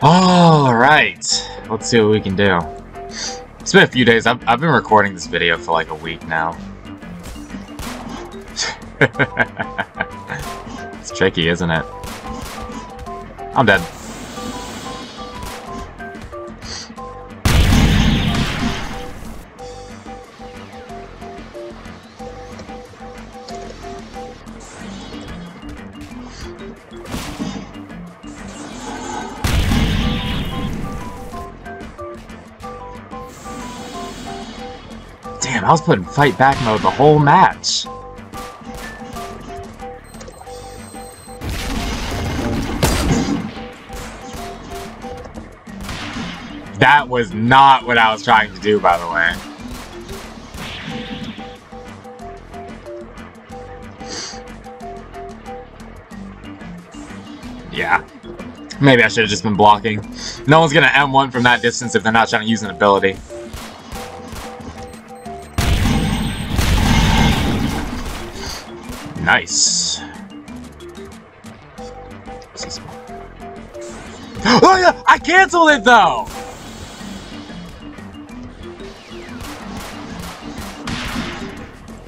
Alright, let's see what we can do. It's been a few days. I've been recording this video for like a week now. It's tricky, isn't it? I'm dead. I was putting fight back mode the whole match. That was not what I was trying to do, by the way. Yeah. Maybe I should have just been blocking. No one's gonna M1 from that distance if they're not trying to use an ability. Nice. Oh yeah! I canceled it though!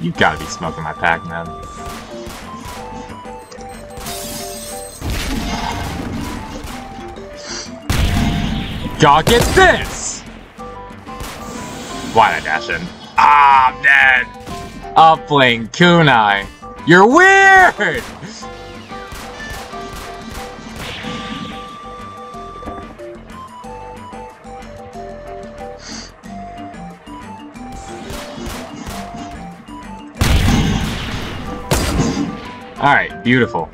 You gotta be smoking my pack, man. Y'all get this! Why'd I dash in? Ah, I'm dead! Upling kunai. You're weird! Alright, beautiful.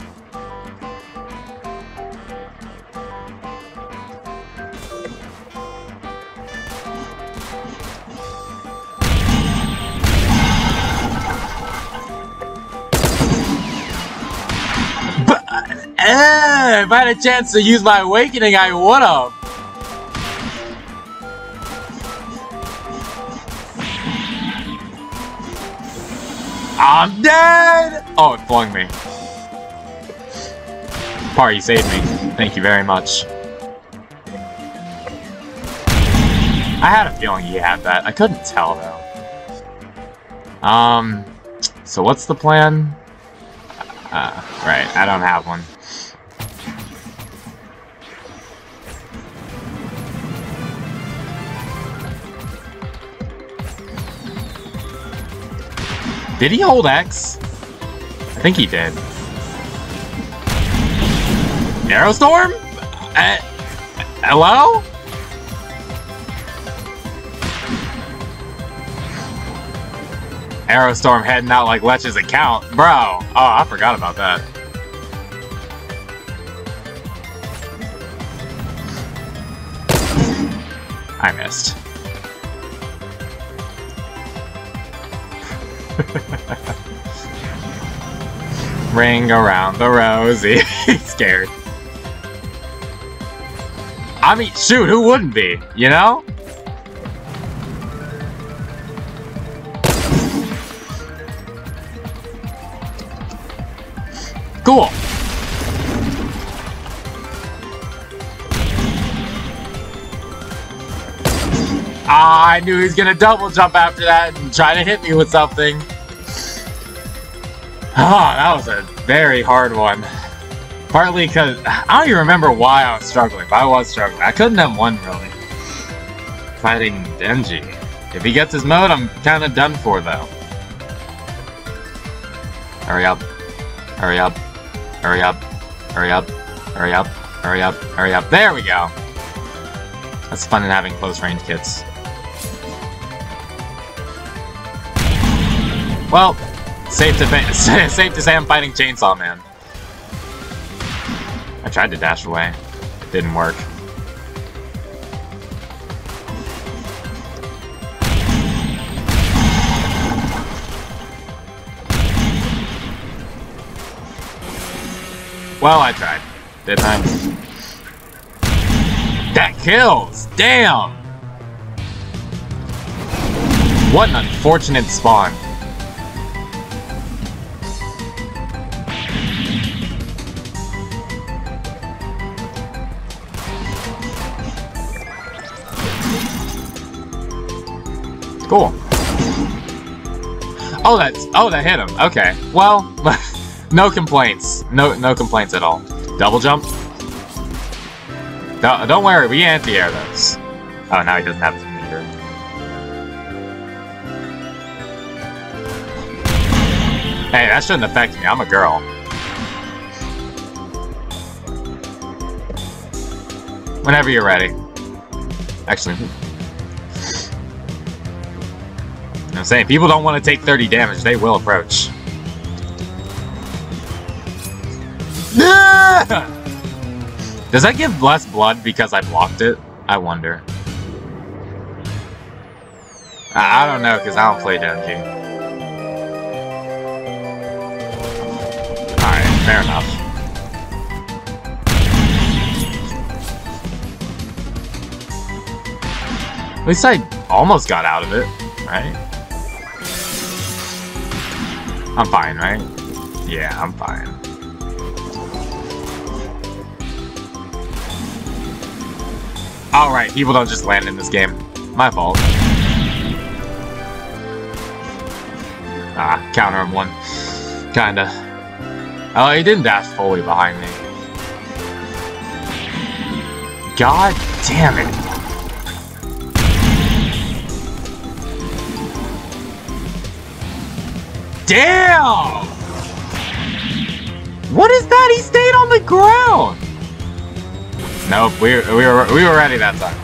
If I had a chance to use my awakening, I would've. I'm dead! Oh, it flung me. Party saved me. Thank you very much. I had a feeling you had that. I couldn't tell, though. So what's the plan? Right, I don't have one. Did he hold X? I think he did. Narrowstorm? Hello? Arrowstorm heading out like Lech's account. Bro. Oh, I forgot about that. I missed. Ring around the rosy. He's scared. I mean, shoot, who wouldn't be? You know? Cool. Ah, I knew he was gonna double jump after that and try to hit me with something. Ah, that was a very hard one. Partly because I don't even remember why I was struggling, but I was struggling. I couldn't have won really. Fighting Denji. If he gets his mode, I'm kind of done for though. Hurry up. Hurry up. Hurry up, hurry up, hurry up, hurry up, hurry up. There we go. That's fun in having close range kits. Well, safe to say I'm fighting Chainsaw Man. I tried to dash away. It didn't work. Well, I tried, didn't I? That kills! Damn! What an unfortunate spawn. Cool. Oh, that hit him. Okay. Well, no complaints. No complaints at all. Double jump? No, don't worry, we anti-air those. Oh, now he doesn't have the meter. Hey, that shouldn't affect me. I'm a girl. Whenever you're ready. Actually. I'm saying, people don't want to take 30 damage. They will approach. Does that give less blood because I blocked it? I wonder. I don't know because I don't play Denji. Alright, fair enough. At least I almost got out of it, right? I'm fine, right? Yeah, I'm fine. Alright, people don't just land in this game. My fault. Ah, counter him one. Kinda. Oh, he didn't dash fully behind me. God damn it. Damn! What is that? He stayed on the ground! Nope, we were ready that time.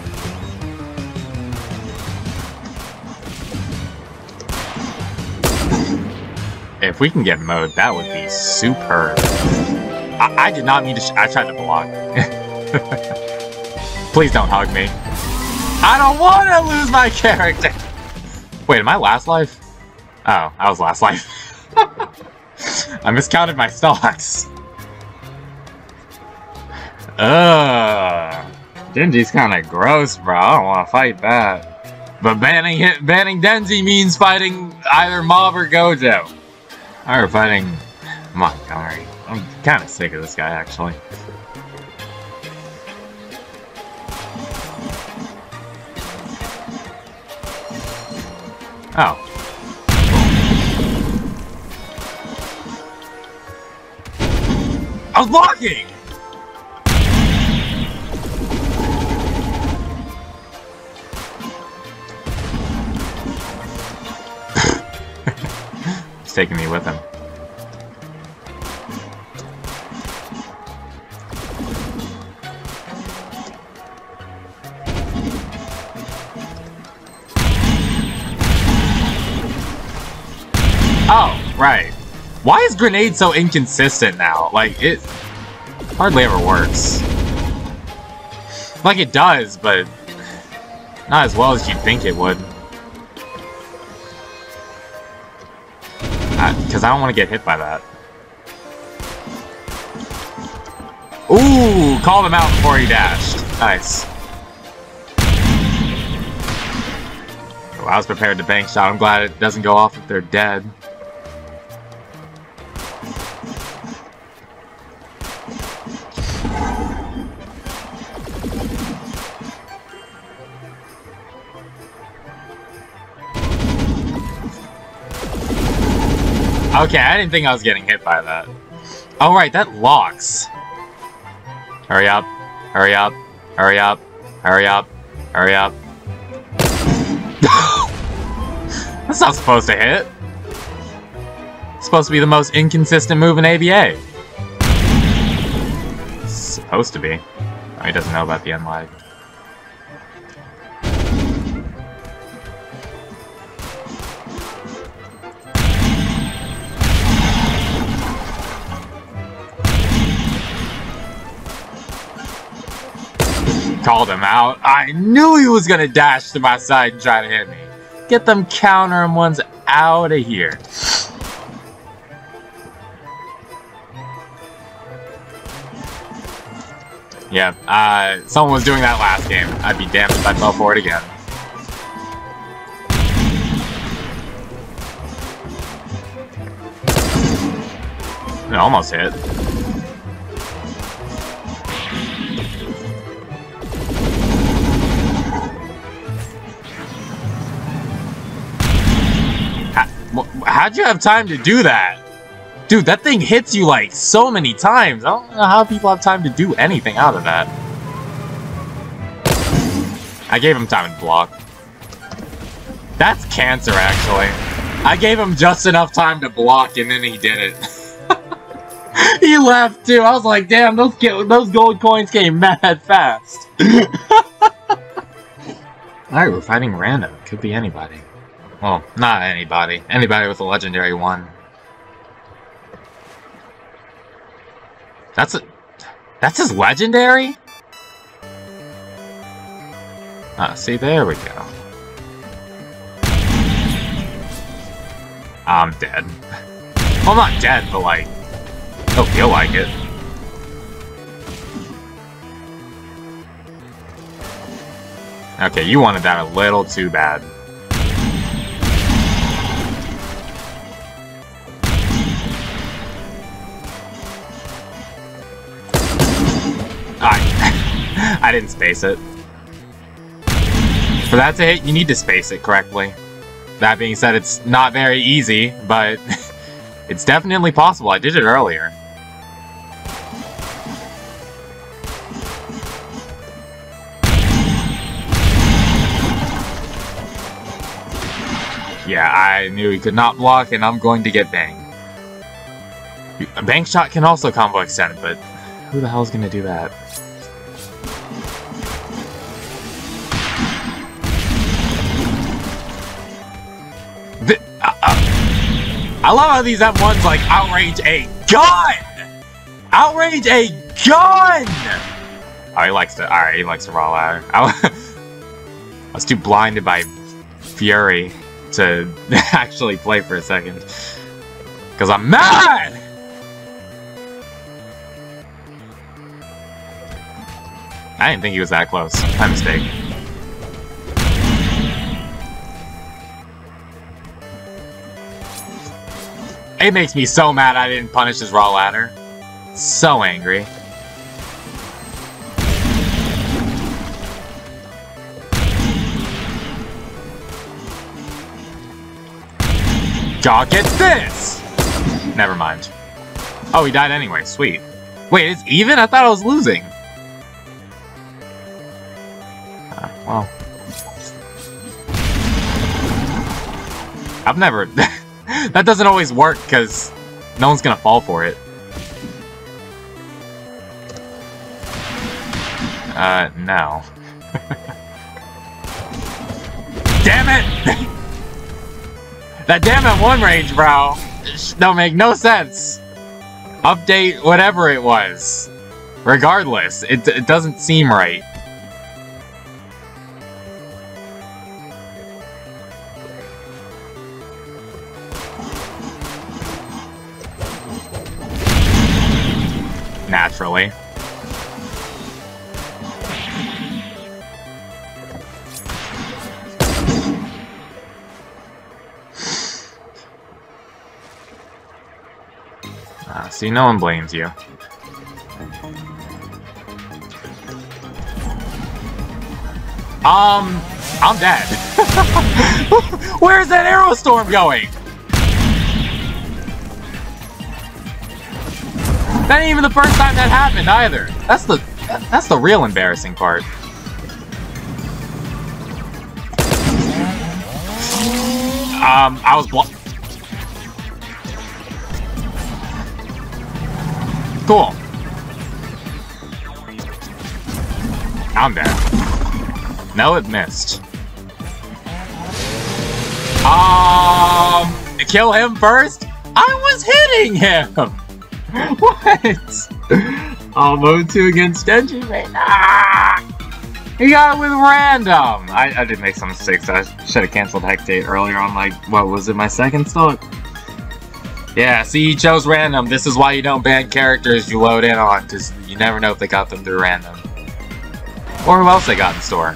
If we can get mode, that would be superb. I did not mean to. I tried to block. Please don't hug me. I don't want to lose my character. Wait, am I last life? Oh, I was last life. I miscounted my stocks. Ugh. Denji's kinda gross, bro. I don't wanna fight that. But banning Denji means fighting either Mob or Gojo. Or fighting Montgomery. I'm kinda sick of this guy, actually. Oh. I was blocking! Taking me with him. Oh, right. Why is grenade so inconsistent now? Like, it hardly ever works. Like, it does, but not as well as you'd think it would. Because I don't want to get hit by that. Ooh, called him out before he dashed. Nice. Oh, I was prepared to bank shot. I'm glad it doesn't go off if they're dead. Okay, I didn't think I was getting hit by that. Oh, right, that locks. Hurry up, hurry up, hurry up, hurry up, hurry up. That's not supposed to hit. It's supposed to be the most inconsistent move in ABA. It's supposed to be. Oh, he doesn't know about the end lag. Called him out. I knew he was gonna dash to my side and try to hit me. Get them countering ones out of here. Yeah, someone was doing that last game. I'd be damned if I fell for it again. It almost hit. How'd you have time to do that? Dude, that thing hits you like so many times. I don't know how people have time to do anything out of that. I gave him time to block. That's cancer, actually. I gave him just enough time to block and then he did it. He left too. I was like, damn, those gold coins came mad fast. Alright, we're fighting random. It could be anybody. Well, not anybody. Anybody with a legendary one. That's his legendary? Ah, see, there we go. I'm dead. Well, not dead, but like, don't feel like it. Okay, you wanted that a little too bad. I didn't space it. For that to hit, you need to space it correctly. That being said, it's not very easy, but it's definitely possible. I did it earlier. Yeah, I knew he could not block, and I'm going to get banged. A bank shot can also combo extend, but who the hell is going to do that? I love how these M1s like outrage a gun! Outrage a gun! Oh, he likes to. Alright, he likes to roll out. I was too blinded by fury to actually play for a second. Because I'm mad! I didn't think he was that close. My mistake. It makes me so mad I didn't punish his raw ladder. So angry. Y'all get this! Never mind. Oh, he died anyway. Sweet. Wait, it's even? I thought I was losing. Well. I've never... That doesn't always work, because no one's gonna fall for it. No. Damn it! That damn at one range, bro. Don't make no sense. Update whatever it was. Regardless, it doesn't seem right. Naturally. See, no one blames you. I'm dead. Where's that arrow storm going? That ain't even the first time that happened either. That's the real embarrassing part. I was blocked. Cool. I'm dead. No, it missed. Kill him first? I was hitting him! What? O2 against Denji, man. Ah! He got it with random! I did make some mistakes. I should have cancelled Hecate earlier on, like, what was it, my second stock? Yeah, see, you chose random. This is why you don't ban characters you load in on, because you never know if they got them through random. Or who else they got in store.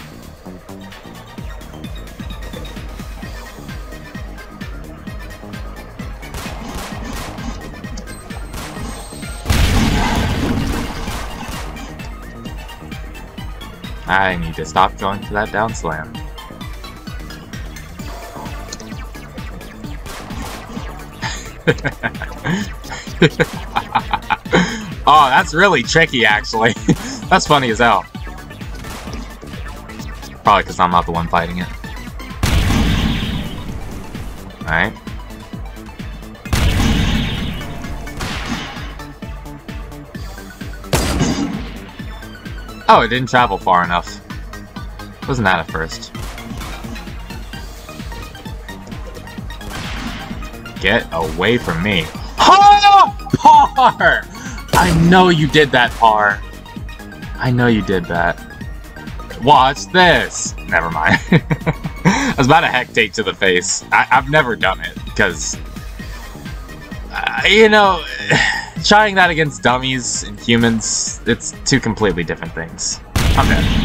I need to stop going to that down slam. Oh, that's really tricky, actually. That's funny as hell. Probably because I'm not the one fighting it. Alright. Oh, it didn't travel far enough. Wasn't that at first? Get away from me. Oh, Par! I know you did that, Par. I know you did that. Watch this. Never mind. I was about to Hecate to the face. I've never done it, because... you know, trying that against dummies and humans, it's two completely different things. I'm dead.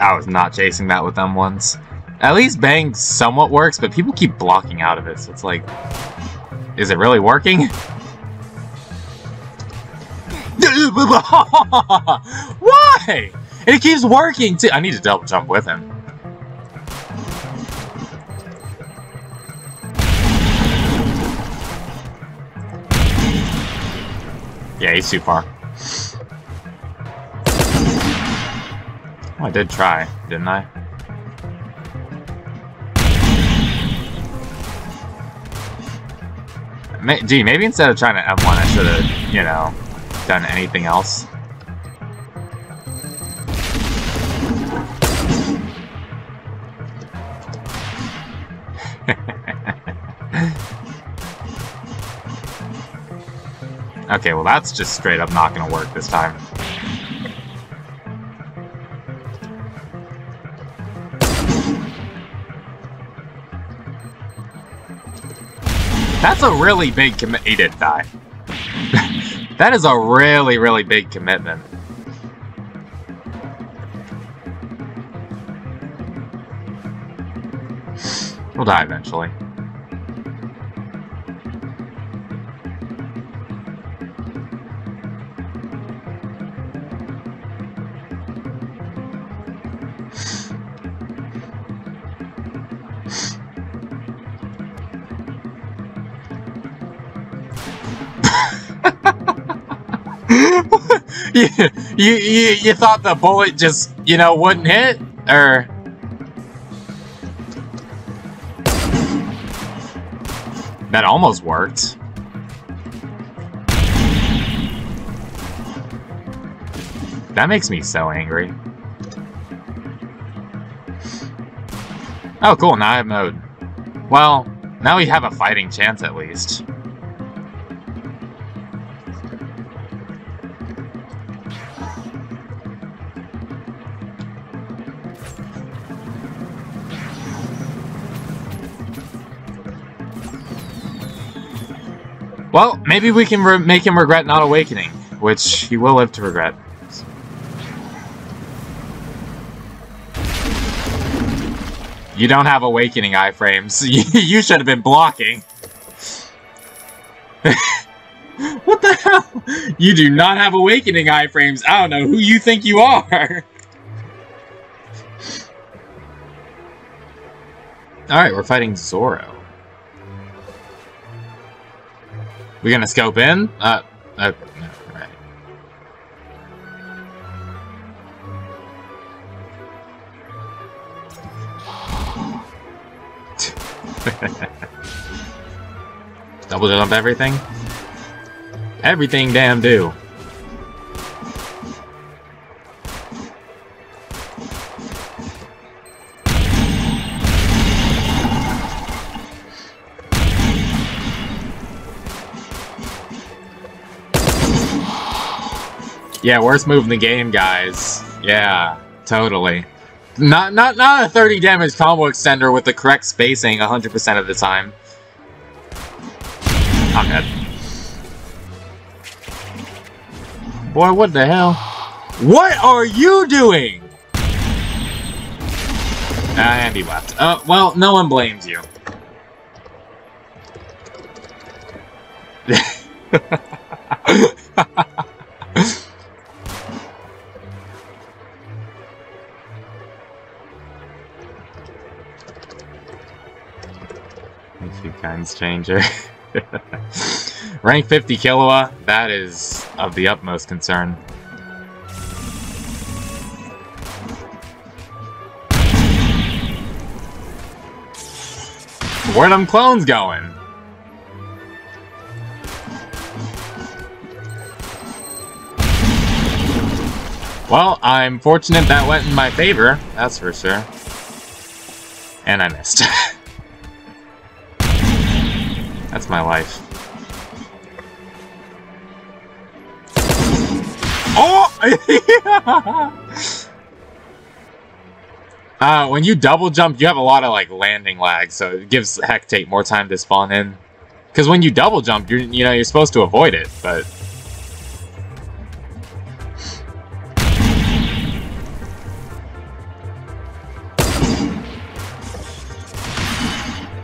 I was not chasing that with them once. At least bang somewhat works, but people keep blocking out of it, so it's like... is it really working? Why? It keeps working too! I need to double jump with him. Yeah, he's too far. Oh, I did try, didn't I? Gee, maybe instead of trying to M1, I should have, you know, done anything else. Okay, well that's just straight up not gonna work this time. That's a really big commit. He didn't die. That is a really, really big commitment. We'll die eventually. You thought the bullet just, you know, wouldn't hit? Or... that almost worked. That makes me so angry. Oh, cool, now I have mode. Well, now we have a fighting chance at least. Well, maybe we can make him regret not awakening, which he will live to regret. You don't have awakening iframes. You should have been blocking. What the hell? You do not have awakening iframes. I don't know who you think you are. Alright, we're fighting Zoro. We gonna scope in? No, alright. Double jump everything? Everything damn do. Yeah, worst move in the game, guys. Yeah, totally. Not a 30 damage combo extender with the correct spacing 100% of the time. I'm dead. Boy, what the hell? What are you doing? And he left. Well, no one blames you. Changer. Rank 50 Killua, that is of the utmost concern. Where are them clones going? Well, I'm fortunate that went in my favor, that's for sure. And I missed. That's my life. Oh! When you double jump, you have a lot of like landing lag, so it gives Hecate more time to spawn in. Because when you double jump, you're supposed to avoid it, but.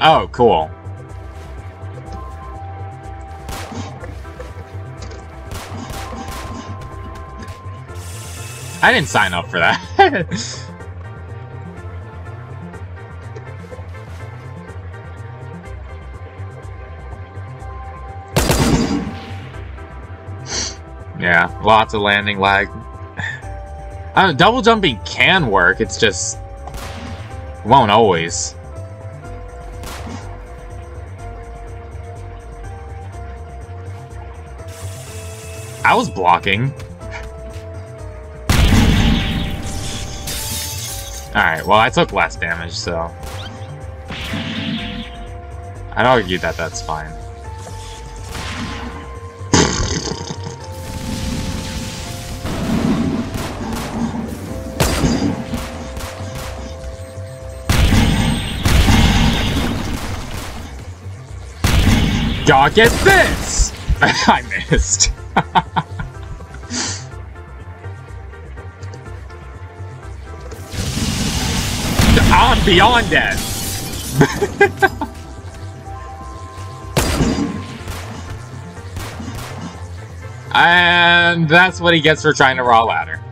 Oh, cool. I didn't sign up for that. Yeah, lots of landing lag. Double jumping can work, it's just... it won't always. I was blocking. Alright, well I took less damage, so... I'd argue that that's fine. Dog, get this! I missed. I'm beyond dead. And that's what he gets for trying to raw ladder.